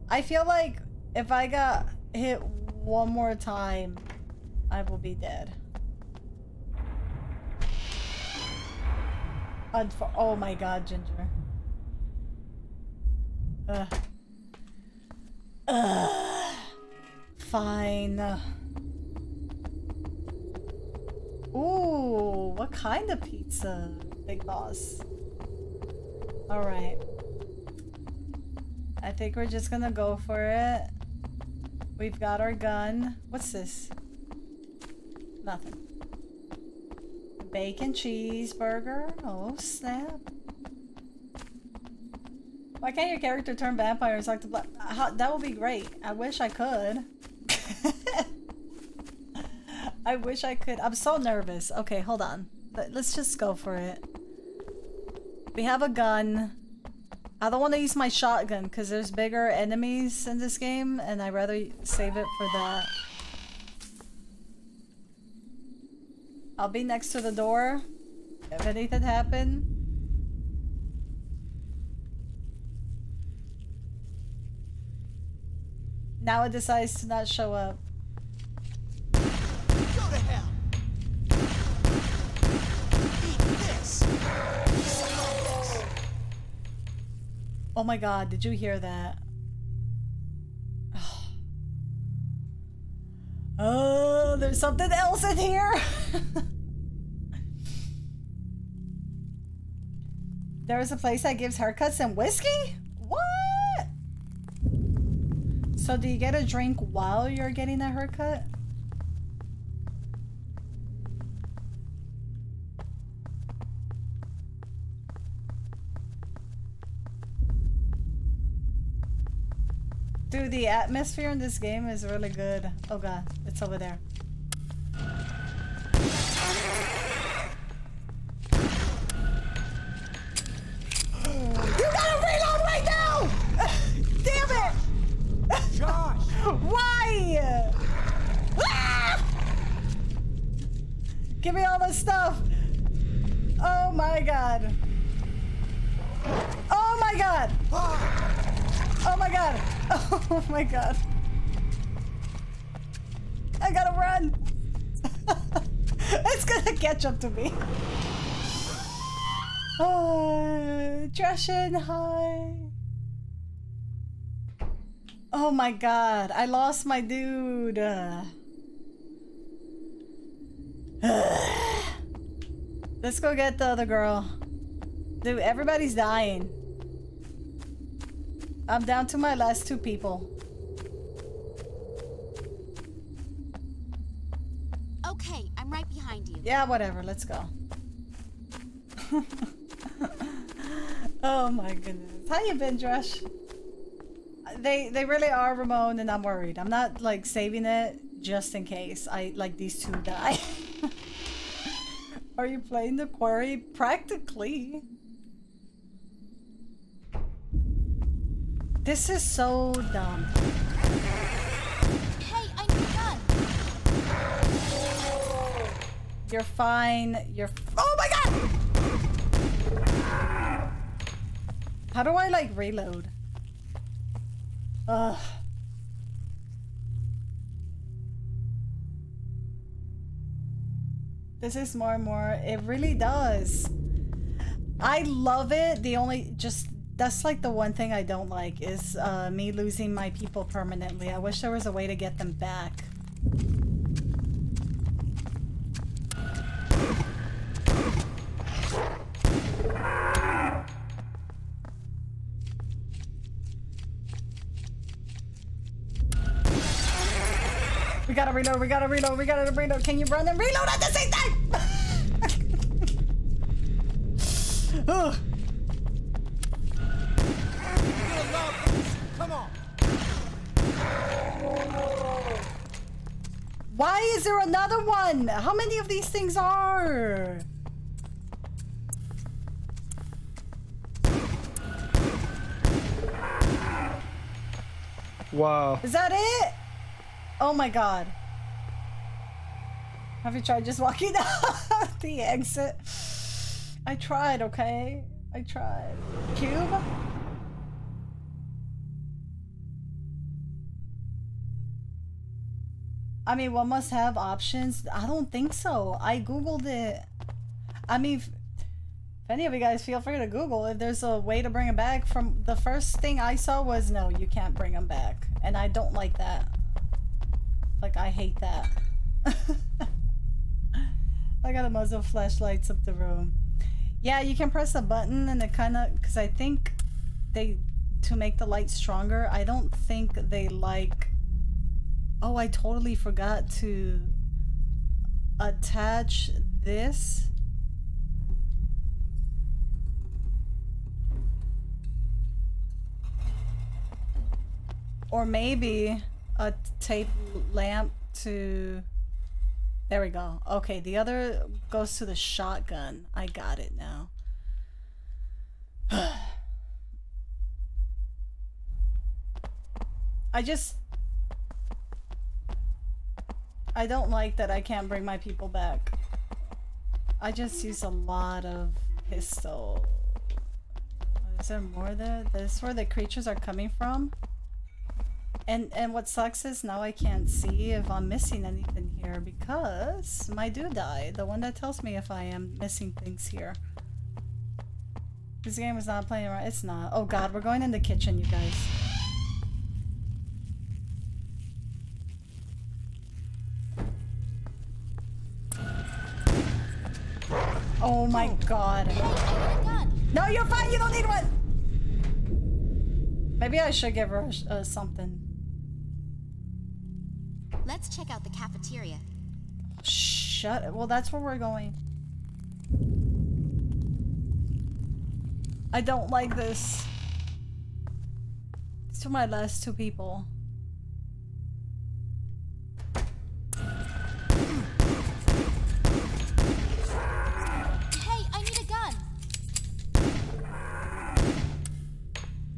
I feel like if I got hit one more time, I will be dead. Unf- oh my god, Ginger. Uh. Uh. Fine. Ooh, what kind of pizza, Big Boss? Alright. I think we're just gonna go for it. We've got our gun. What's this? Nothing. Bacon cheeseburger. Oh snap. Why can't your character turn vampires like the black? How, that would be great. I wish I could. I wish I could. I'm so nervous. Okay, hold on. Let's just go for it. We have a gun. I don't want to use my shotgun because there's bigger enemies in this game and I'd rather save it for that. I'll be next to the door if anything happened. Now it decides to not show up. Go to hell. Eat this. Oh my god, did you hear that? no, there's something else in here. There is a place that gives haircuts and whiskey? What? So do you get a drink while you're getting a haircut? Dude, the atmosphere in this game is really good. Oh god, it's over there. You gotta reload right now! Damn it! Josh! Why? Ah! Give me all this stuff! Oh my god! Oh my god! Oh my god! Oh my god. I gotta run. It's gonna catch up to me. Oh, Dreshen, hi. Oh my god, I lost my dude. Uh. Let's go get the other girl. Dude, everybody's dying. I'm down to my last two people. Okay, I'm right behind you. Yeah, whatever. Let's go. Oh my goodness. How you been, Dresh? They they really are Ramon, and I'm worried. I'm not like saving it just in case I like these two die. Are you playing The Quarry? Practically. This is so dumb. Hey, I'm done. You're fine. You're. F oh my god! How do I like reload? Ugh. This is more and more. It really does. I love it. The only just. That's like the one thing I don't like is uh, me losing my people permanently. I wish there was a way to get them back. We gotta reload, we gotta reload, we gotta reload. Can you run and reload at the same time? Ugh. Come on. Why is there another one? How many of these things are? Wow. Is that it? Oh my god. Have you tried just walking out the exit? I tried, okay? I tried. Cube? I mean, one must have options. I don't think so. I googled it. I mean, if, if any of you guys feel free to Google if there's a way to bring them back. From the first thing I saw was no, you can't bring them back, and I don't like that. Like I hate that. I got a muzzle flashlights up the room. Yeah, you can press a button and it kind of because I think they to make the light stronger. I don't think they like. Oh, I totally forgot to attach this. Or maybe a tape lamp to... There we go. Okay, the other goes to the shotgun. I got it now. I just... I don't like that I can't bring my people back. I just use a lot of pistol. Is there more there? This is where the creatures are coming from. And and what sucks is now I can't see if I'm missing anything here because my dude died. The one that tells me if I am missing things here. This game is not playing right. It's not. Oh god, we're going in the kitchen, you guys. Oh my god. No, you're fine. You don't need one. Maybe I should give her uh, something. Let's check out the cafeteria. Shut it. Well, that's where we're going. I don't like this. These are my last two people.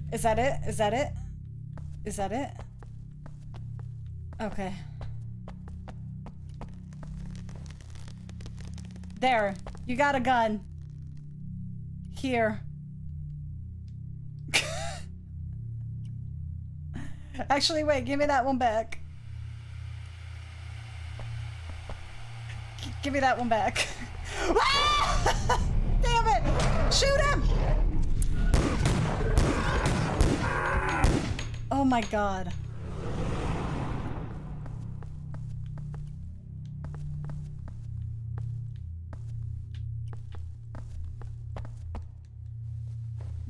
Is that it? Is that it? Is that it? Okay. There. You got a gun. Here. Actually, wait. Give me that one back. G- give me that one back. Ah! Damn it! Shoot him! Oh my god.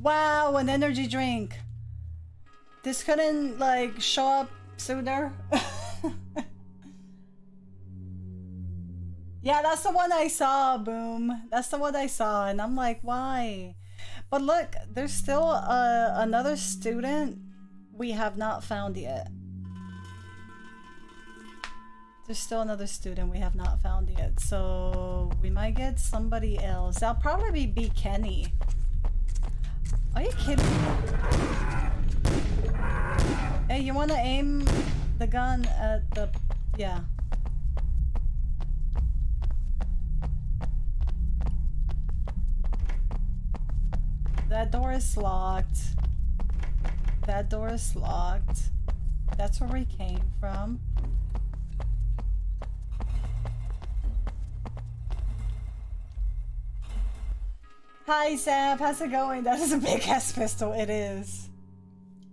Wow, an energy drink. This couldn't like show up sooner. Yeah, that's the one I saw, Boom. That's the one I saw, and I'm like, why? But look, there's still uh, another student we have not found yet. There's still another student we have not found yet, so we might get somebody else. That'll probably be Kenny. Are you kidding me? Hey, you wanna aim the gun at the... yeah. That door is locked. That door is locked. That's where we came from. Hi, Sam. How's it going? That is a big-ass pistol. It is.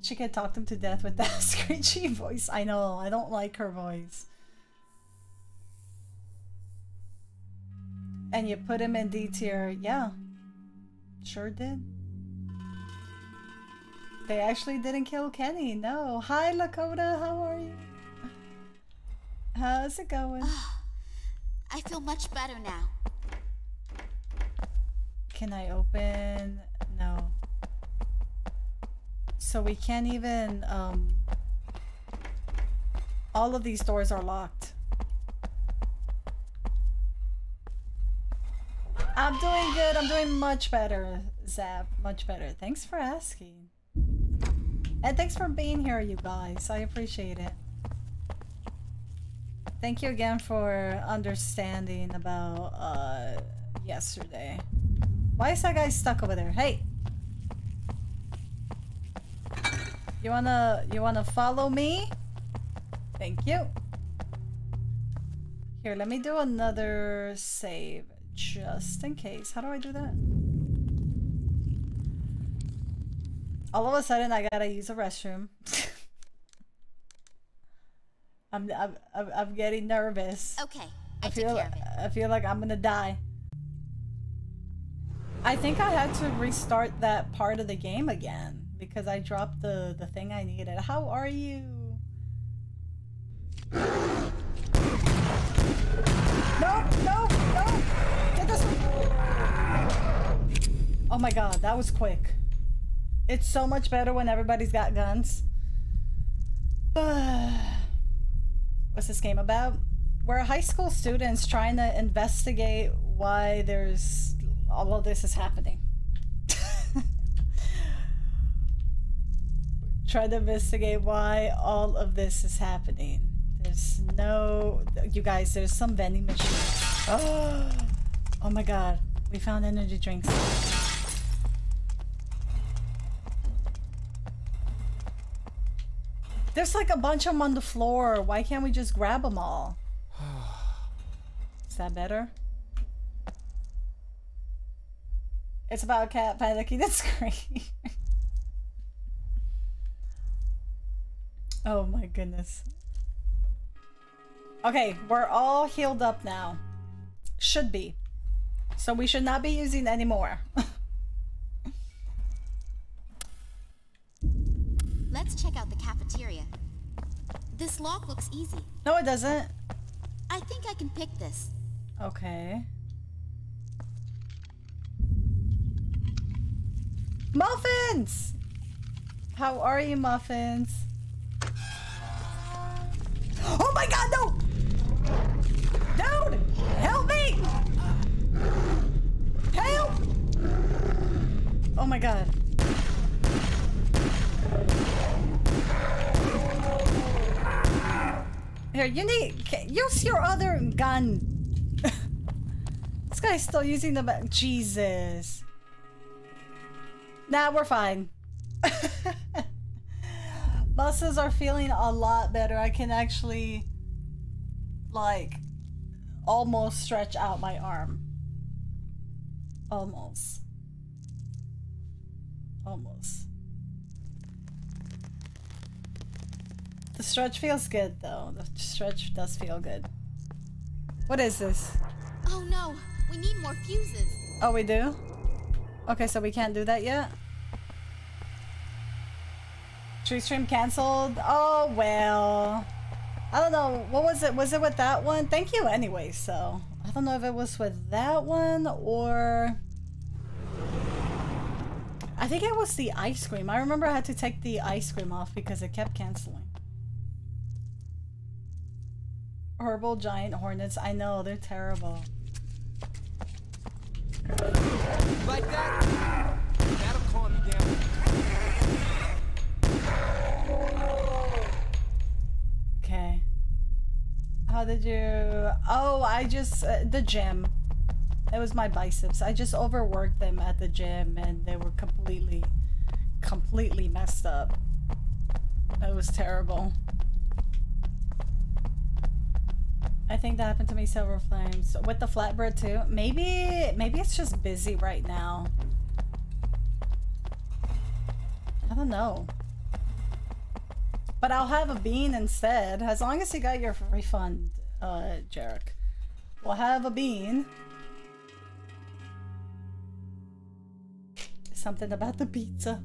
She can talk them to death with that screechy voice. I know. I don't like her voice. And you put him in D tier. Yeah. Sure did. They actually didn't kill Kenny, no. Hi, Lakota, how are you? How's it going? Oh, I feel much better now. Can I open? No. So we can't even... Um, all of these doors are locked. I'm doing good. I'm doing much better, Zap. Much better. Thanks for asking. And thanks for being here, you guys. I appreciate it. Thank you again for understanding about uh, yesterday. Why is that guy stuck over there? Hey, you wanna you wanna follow me? Thank you. Here, let me do another save just in case. How do I do that? All of a sudden, I gotta use a restroom. I'm, I'm, I'm, I'm getting nervous. Okay, I, I feel, took care of it. I feel like I'm gonna die. I think I had to restart that part of the game again because I dropped the, the thing I needed. How are you? No, no, no! Get this one! Oh my god, that was quick. It's so much better when everybody's got guns. What's this game about? We're high school students trying to investigate why there's all of this is happening. Trying to investigate why all of this is happening. There's no... You guys, there's some vending machine. Oh, oh my god. We found energy drinks. There's like a bunch of them on the floor. Why can't we just grab them all? Is that better? It's about a cat panicking and screaming. Oh my goodness. Okay, we're all healed up now. Should be. So we should not be using any more. Let's check out the cafeteria. This lock looks easy. No, it doesn't. I think I can pick this. Okay. Muffins! How are you, Muffins? Oh my god, no! Dude! Help me! Help! Oh my god. Here, you need... use your other gun. This guy's still using the... Jesus. Nah, we're fine. Buses are feeling a lot better. I can actually, like, almost stretch out my arm. Almost. Almost. The stretch feels good, though. The stretch does feel good. What is this? Oh no, we need more fuses. Oh, we do? Okay, so we can't do that yet? Treat Stream cancelled? Oh, well. I don't know. What was it? Was it with that one? Thank you anyway, so. I don't know if it was with that one or... I think it was the ice cream. I remember I had to take the ice cream off because it kept cancelling. Herbal giant hornets. I know, they're terrible. Like that? That'll calm you down. Okay. How did you... Oh, I just... Uh, the gym. It was my biceps. I just overworked them at the gym and they were completely, completely messed up. It was terrible. I think that happened to me several times. With the flatbread too? Maybe, maybe it's just busy right now. I don't know. But I'll have a bean instead. As long as you got your refund, uh, Jarek. We'll have a bean. Something about the pizza.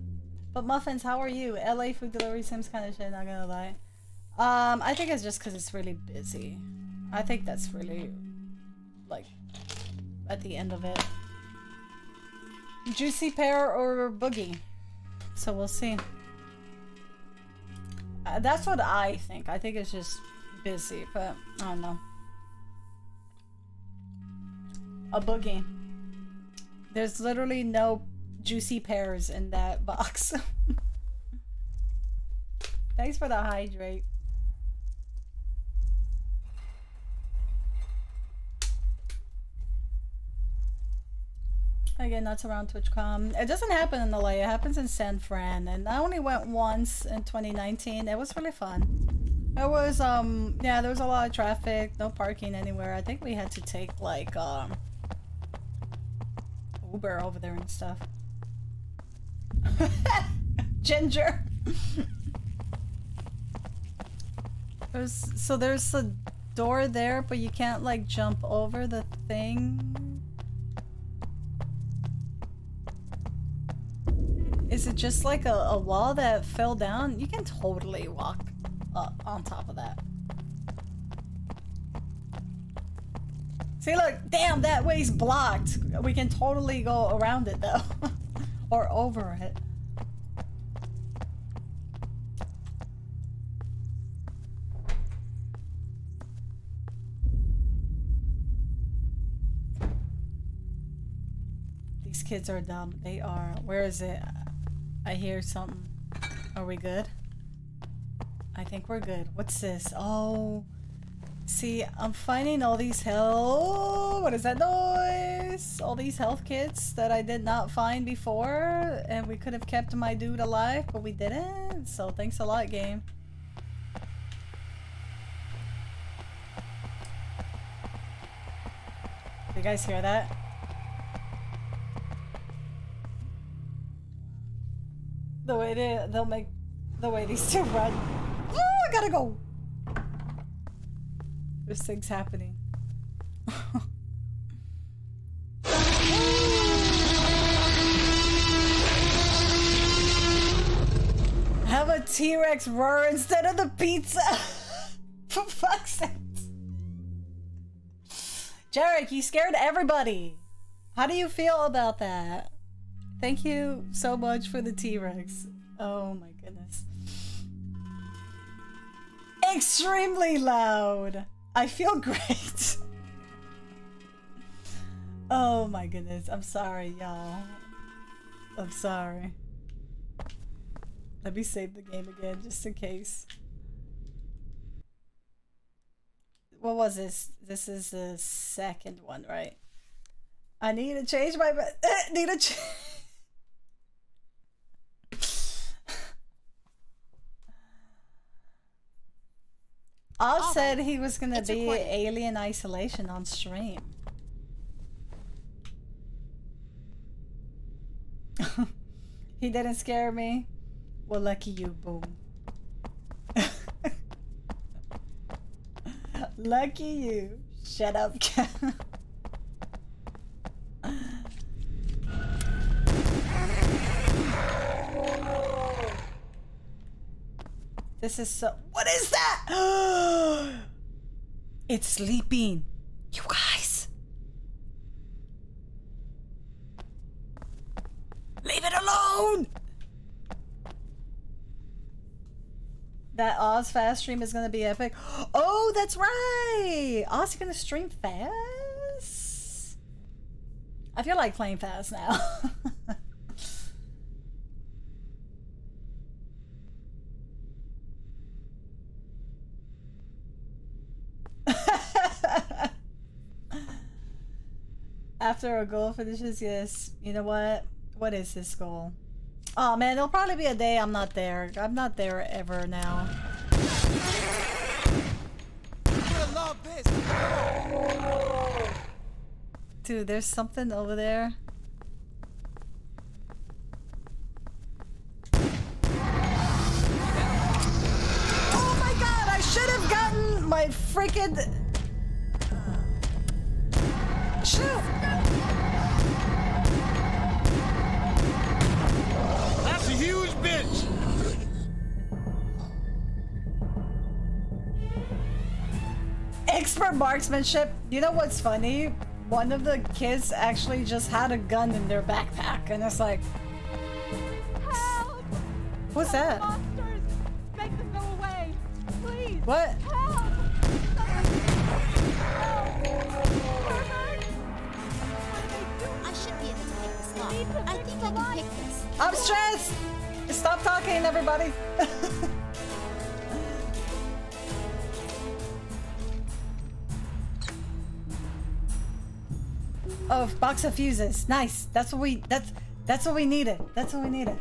But Muffins, how are you? L A food delivery seems kind of shit, not gonna lie. Um, I think it's just because it's really busy. I think that's really, like, at the end of it. Juicy pear or boogie? So we'll see. Uh, that's what I think. I think it's just busy, but I don't know. A boogie. There's literally no juicy pears in that box. Thanks for the hydrate. Again, that's around TwitchCon. It doesn't happen in L A, it happens in San Fran. And I only went once in twenty nineteen. It was really fun. It was, um, yeah, there was a lot of traffic, no parking anywhere. I think we had to take, like, um, Uber over there and stuff. Ginger! There's, so there's a door there, but you can't, like, jump over the thing. Is it just like a, a wall that fell down? You can totally walk up on top of that. See, look, damn, that way's blocked. We can totally go around it though. Or over it. These kids are dumb. They are. Where is it? I hear something. Are we good? I think we're good. What's this? Oh, see, I'm finding all these health... What is that noise? All these health kits that I did not find before, and we could have kept my dude alive, but we didn't. So thanks a lot, game. You guys hear that? The way they, they'll make the way these two run. Oh, I gotta go. There's things happening. have a T-Rex roar instead of the pizza. For fuck's sake. Jarek, you scared everybody. How do you feel about that? Thank you so much for the T-Rex. Oh my goodness. Extremely loud. I feel great. Oh my goodness. I'm sorry, y'all. I'm sorry. Let me save the game again just in case. What was this? This is the second one, right? I need to change my... need to change... Oz oh, said he was gonna be recorded. Alien Isolation on stream. He didn't scare me. Well, lucky you, boom. Lucky you. Shut up. This is so... What is that? It's sleeping. You guys. Leave it alone. That Oz fast stream is going to be epic. Oh, that's right. Oz, you going to stream fast? I feel like playing fast now. After a goal finishes, yes. You know what? What is this goal? Oh man, it'll probably be a day I'm not there. I'm not there ever now. Dude, there's something over there. Oh my god, I should have gotten my freaking... Shoot! A huge bitch. Expert marksmanship. You know what's funny? One of the kids actually just had a gun in their backpack, and it's like, help! What's Some that? Monsters. Make them go away, please. What? Help! I should be able to pick this up. I think I can pick this. I'm stressed! Stop talking, everybody! Oh, box of fuses. Nice. That's what we that's that's what we needed. That's what we needed.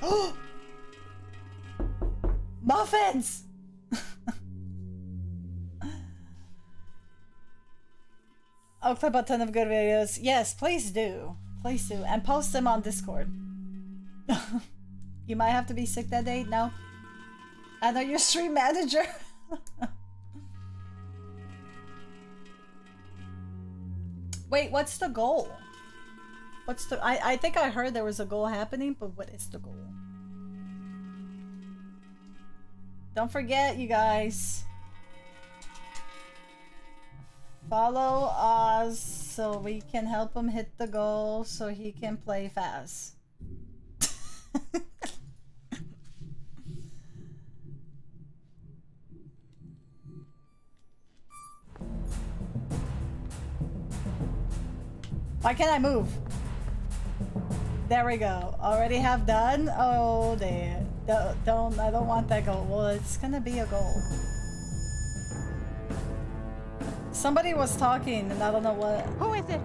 Muffins! I'll clip a ton of good videos. Yes, please do. Please do. And post them on Discord. You might have to be sick that day. No, I know you're stream manager. Wait, what's the goal? What's the? I I think I heard there was a goal happening, but what is the goal? Don't forget, you guys. Follow Oz so we can help him hit the goal, so he can play fast. Why can't I move? There we go. Already have done? Oh dear. Don't, don't, I don't want that goal. Well, it's gonna be a goal. Somebody was talking and I don't know what. Who is it?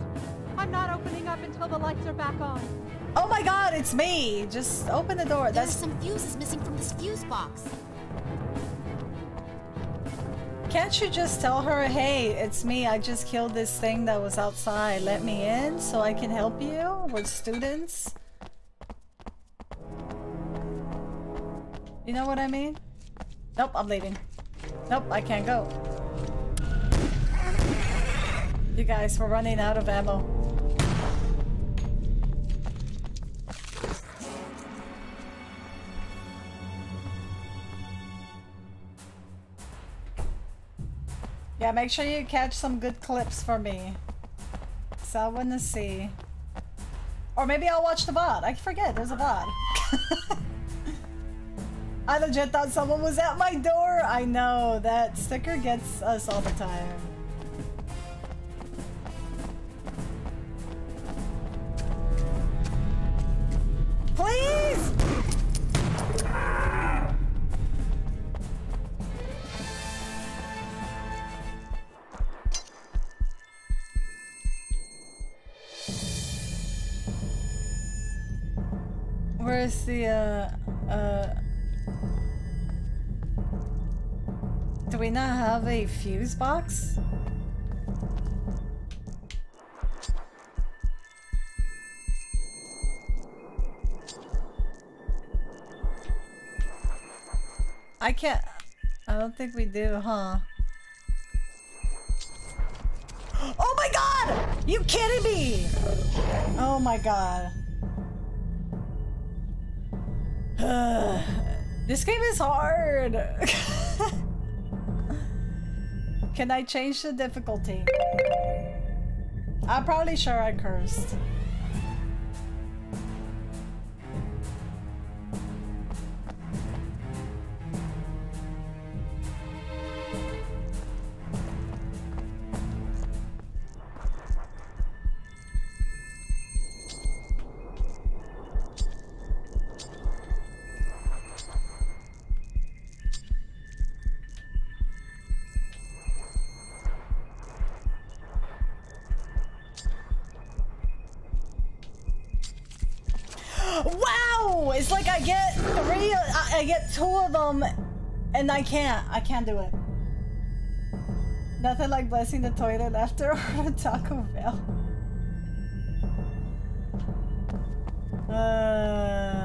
I'm not opening up until the lights are back on. Oh my god, it's me! Just open the door. There's some fuses missing from this fuse box. Can't you just tell her, hey, it's me, I just killed this thing that was outside. Let me in so I can help you? We're students. You know what I mean? Nope, I'm leaving. Nope, I can't go. You guys, we're running out of ammo. Yeah, make sure you catch some good clips for me. So I want to see. Or maybe I'll watch the V O D. I forget, there's a V O D. I legit thought someone was at my door. I know, that sticker gets us all the time. Please! Where is the, uh, uh... do we not have a fuse box? I can't... I don't think we do, huh? Oh my god! You kidding me! Oh my god. This game is hard! Can I change the difficulty? I'm probably sure I cursed. I get two of them, and I can't. I can't do it. Nothing like blessing the toilet after a Taco Bell. Uh...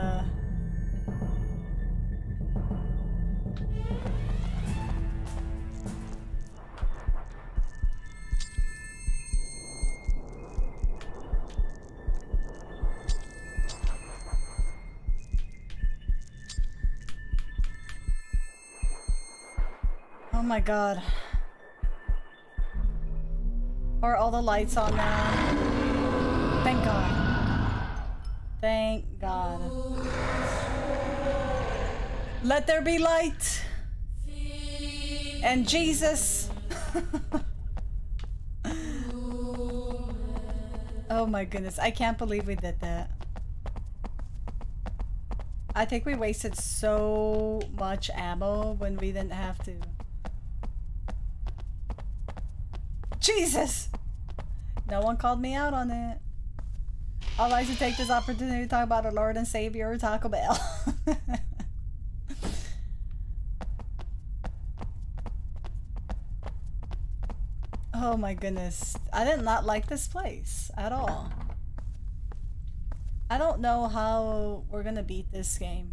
Oh my god. Are all the lights on now? Thank god. Thank god. Let there be light. And Jesus. Oh my goodness. I can't believe we did that. I think we wasted so much ammo when we didn't have to. Jesus! No one called me out on it. I'd like to take this opportunity to talk about our Lord and Savior, Taco Bell. Oh my goodness. I did not like this place at all. I don't know how we're gonna beat this game.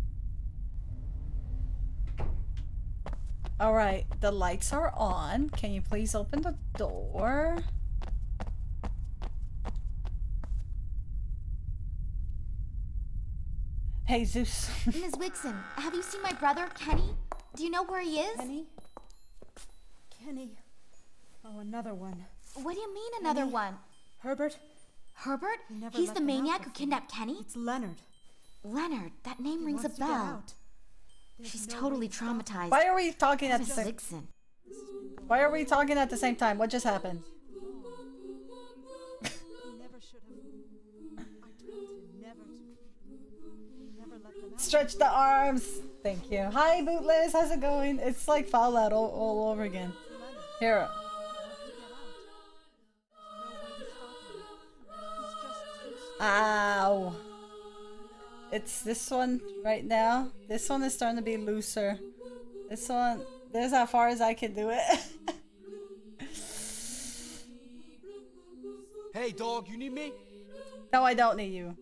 Alright, the lights are on. Can you please open the door? Hey, Zeus. Miz Wixon, have you seen my brother, Kenny? Do you know where he is? Kenny? Kenny. Oh, another one. What do you mean, another Kenny? One? Herbert? Herbert? He He's the maniac who kidnapped Kenny? It's Leonard. Leonard? That name he rings a bell. She's no totally traumatized. Why are we talking at the same time? Why are we talking at the same time? What just happened? Stretch the arms. Thank you. Hi, Bootless. How's it going? It's like Fallout all, all over again. Here. Ow. It's this one right now. This one is starting to be looser. This one, this is how far as I can do it. Hey dog, you need me? No, I don't need you.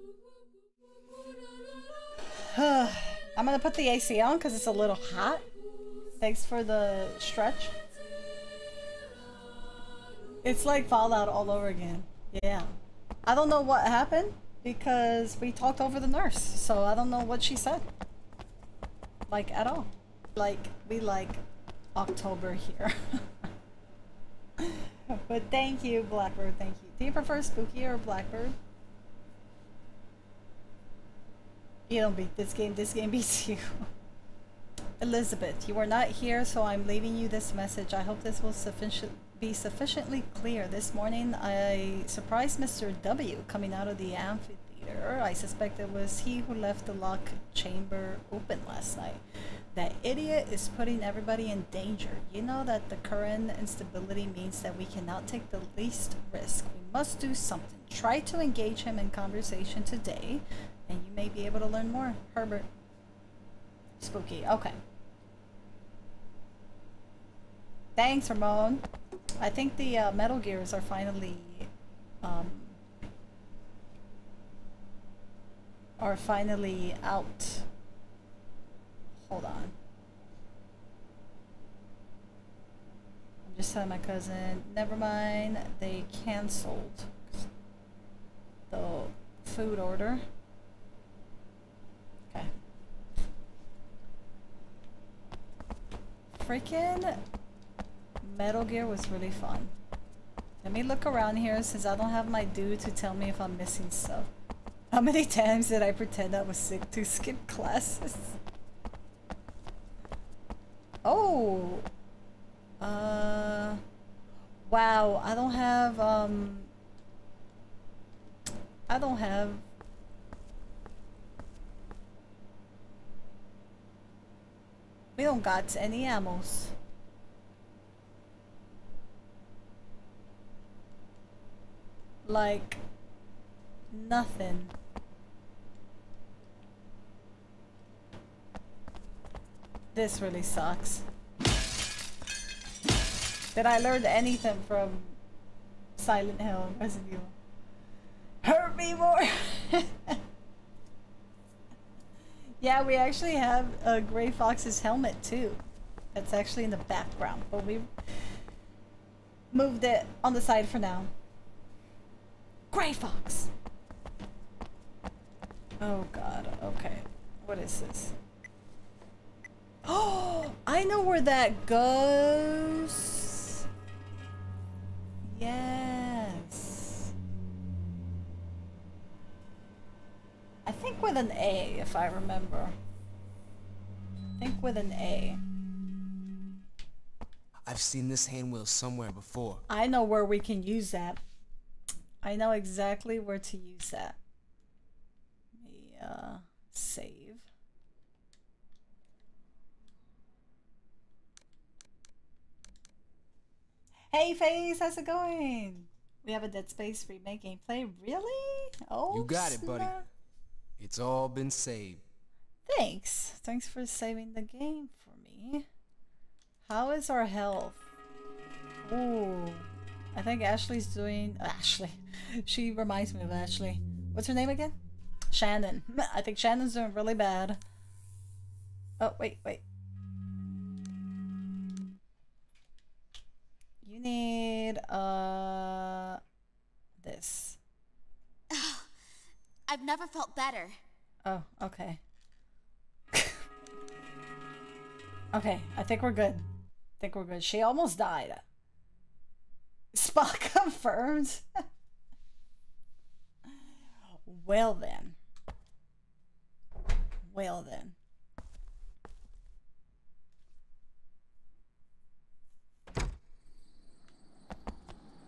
I'm gonna put the A C on because it's a little hot. Thanks for the stretch. It's like Fallout all over again. Yeah. I don't know what happened. Because we talked over the nurse, so I don't know what she said. Like, at all. Like, we like October here. But thank you, Blackbird, thank you. Do you prefer Spooky or Blackbird? You don't beat this game, this game beats you. Elizabeth, you are not here, so I'm leaving you this message. I hope this will sufficient, be sufficiently clear. This morning, I surprised Mister W coming out of the amphitheater. I suspect it was he who left the lock chamber open last night. That idiot is putting everybody in danger. You know that the current instability means that we cannot take the least risk. We must do something. Try to engage him in conversation today, and you may be able to learn more. Herbert. Spooky. Okay. Thanks, Ramon. I think the uh, Metal Gears are finally um, are finally out. Hold on. I'm just telling my cousin. Never mind. They canceled the food order. Okay. Freaking Metal Gear was really fun. Let me look around here since I don't have my dude to tell me if I'm missing stuff. How many times did I pretend I was sick to skip classes? Oh! Uh... Wow, I don't have, um... I don't have... We don't got any ammos. Like, nothing. This really sucks. Did I learn anything from Silent Hill and Resident Evil? Hurt me more! Yeah, we actually have uh, Gray Fox's helmet too. That's actually in the background, but we moved it on the side for now. Gray Fox! Oh god, okay. What is this? Oh, I know where that goes. Yes. I think with an A, if I remember. I think with an A. I've seen this hand wheel somewhere before. I know where we can use that. I know exactly where to use that. Let me uh, save. Hey FaZe, how's it going? We have a Dead Space remake gameplay. Really? Oh, you got it, buddy. It's all been saved. Thanks. Thanks for saving the game for me. How is our health? Ooh. I think Ashley's doing... Ashley. She reminds me of Ashley. What's her name again? Shannon. I think Shannon's doing really bad. Oh, wait, wait. You need, uh, this. Oh, I've never felt better. Oh, okay. Okay, I think we're good. I think we're good. She almost died. Spot confirmed. Well then. Well then.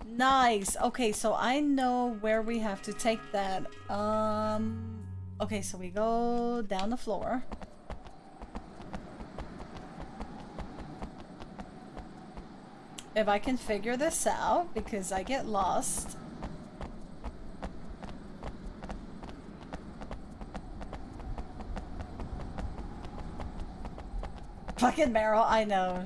Nice. Okay, so I know where we have to take that. Um, okay, so we go down the floor. If I can figure this out, because I get lost. Fucking Meryl, I know.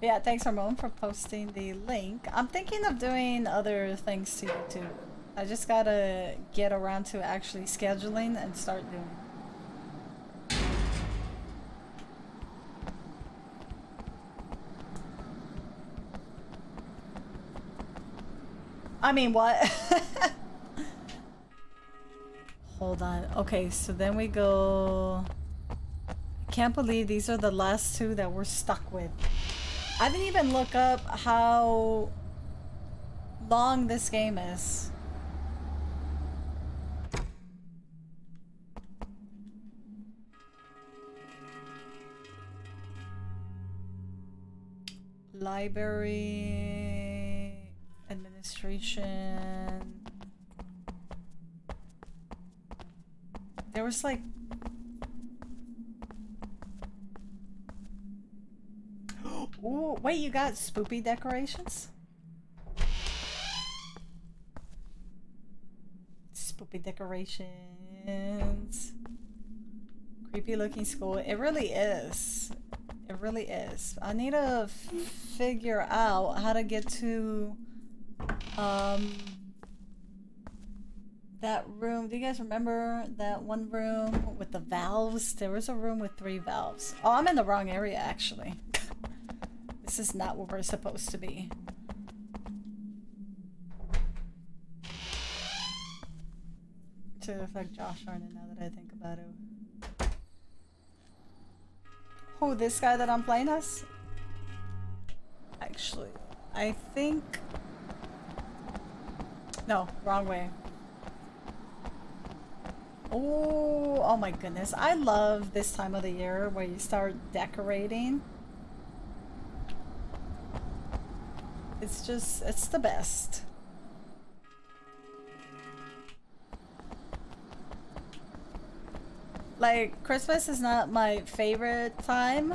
Yeah, thanks Ramon for posting the link. I'm thinking of doing other things to YouTube. I just gotta get around to actually scheduling and start doing. I mean, what? Hold on. Okay, so then we go... I can't believe these are the last two that we're stuck with. I didn't even look up how long this game is. Library, administration. There was like... Ooh, wait, you got spoopy decorations? Spoopy decorations. Creepy looking school. It really is. It really is. I need to figure out how to get to um, that room. Do you guys remember that one room with the valves? There was a room with three valves. Oh, I'm in the wrong area, actually. This is not where we're supposed to be. To affect Josh Arnon, now that I think about it. Oh, this guy that I'm playing as? Actually, I think... No, wrong way. Oh, oh my goodness. I love this time of the year where you start decorating. It's just, it's the best. Like, Christmas is not my favorite time.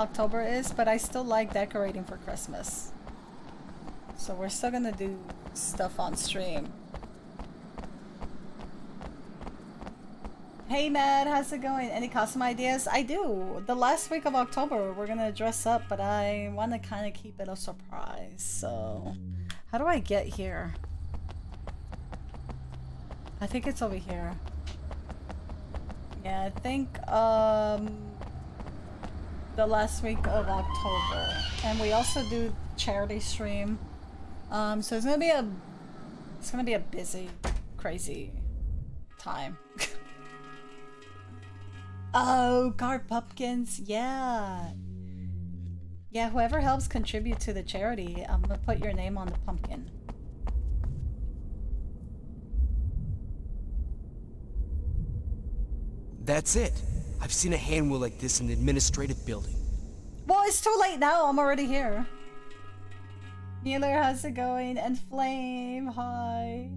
October is, but I still like decorating for Christmas. So we're still gonna do stuff on stream. Hey Matt, how's it going? Any costume ideas? I do. The last week of October, we're gonna dress up, but I wanna kinda keep it a surprise, so... How do I get here? I think it's over here. Yeah, I think um, the last week of October, and we also do charity stream. Um, so it's gonna be a, it's gonna be a busy, crazy time. Oh, guard pumpkins, yeah, yeah. Whoever helps contribute to the charity, I'm gonna put your name on the pumpkin. That's it. I've seen a hand wheel like this in the administrative building. Well, it's too late now. I'm already here. Mueller, how's it going? And Flame, hi.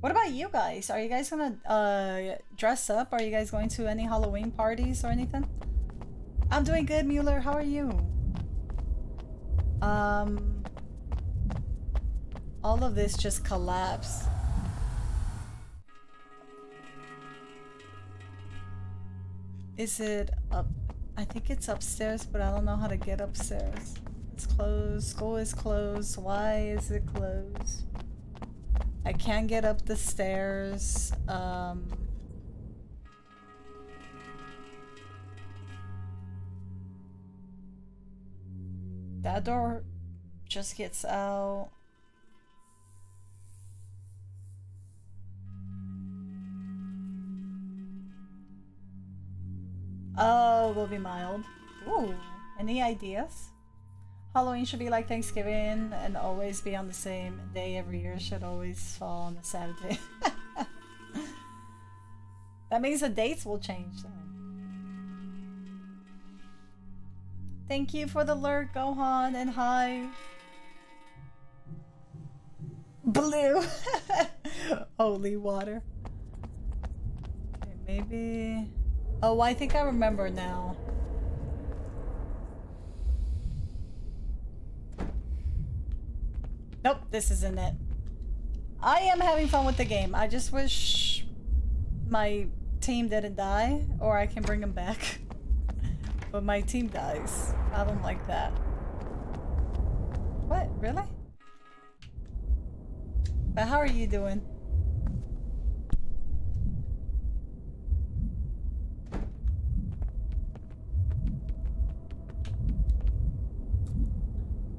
What about you guys? Are you guys gonna uh, dress up? Are you guys going to any Halloween parties or anything? I'm doing good, Mueller. How are you? Um, all of this just collapsed. Is it up? I think it's upstairs, but I don't know how to get upstairs. It's closed. School is closed. Why is it closed? I can't get up the stairs. Um, that door just gets out. Oh, we'll be mild. Ooh, any ideas? Halloween should be like Thanksgiving and always be on the same day every year. Should always fall on a Saturday. That means the dates will change though. Thank you for the lurk, Gohan, and hi. Blue. Holy water. Okay, maybe... Oh, I think I remember now. Nope, this isn't it. I am having fun with the game. I just wish my team didn't die, or I can bring them back. But my team dies. I don't like that. What? Really? But how are you doing?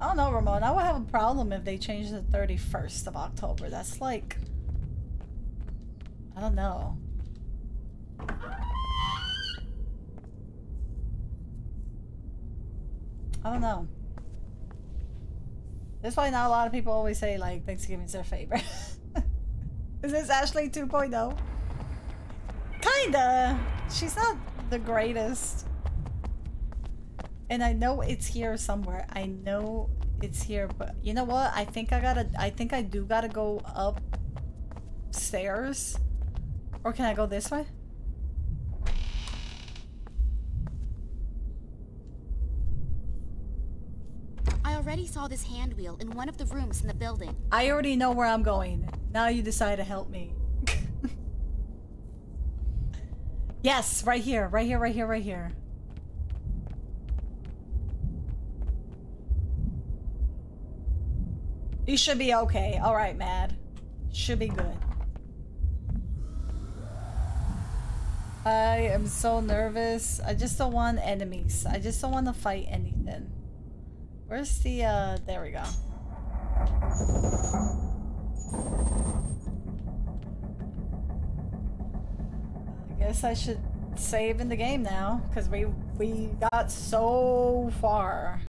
I don't know, Ramon. I would have a problem if they changed the thirty-first of October. That's like... I don't know. I don't know. That's why now a lot of people always say like Thanksgiving's their favorite. Is this Ashley two point oh? Kinda. She's not the greatest. And I know it's here somewhere. I know it's here, but you know what? I think I gotta. I think I do gotta go upstairs, or can I go this way? I already saw this hand wheel in one of the rooms in the building. I already know where I'm going. Now you decide to help me. Yes, right here, right here, right here, right here. You should be okay. All right, Mad. Should be good. I am so nervous. I just don't want enemies. I just don't want to fight anything. Where's the, uh, there we go. I guess I should save in the game now, because we, we got so far.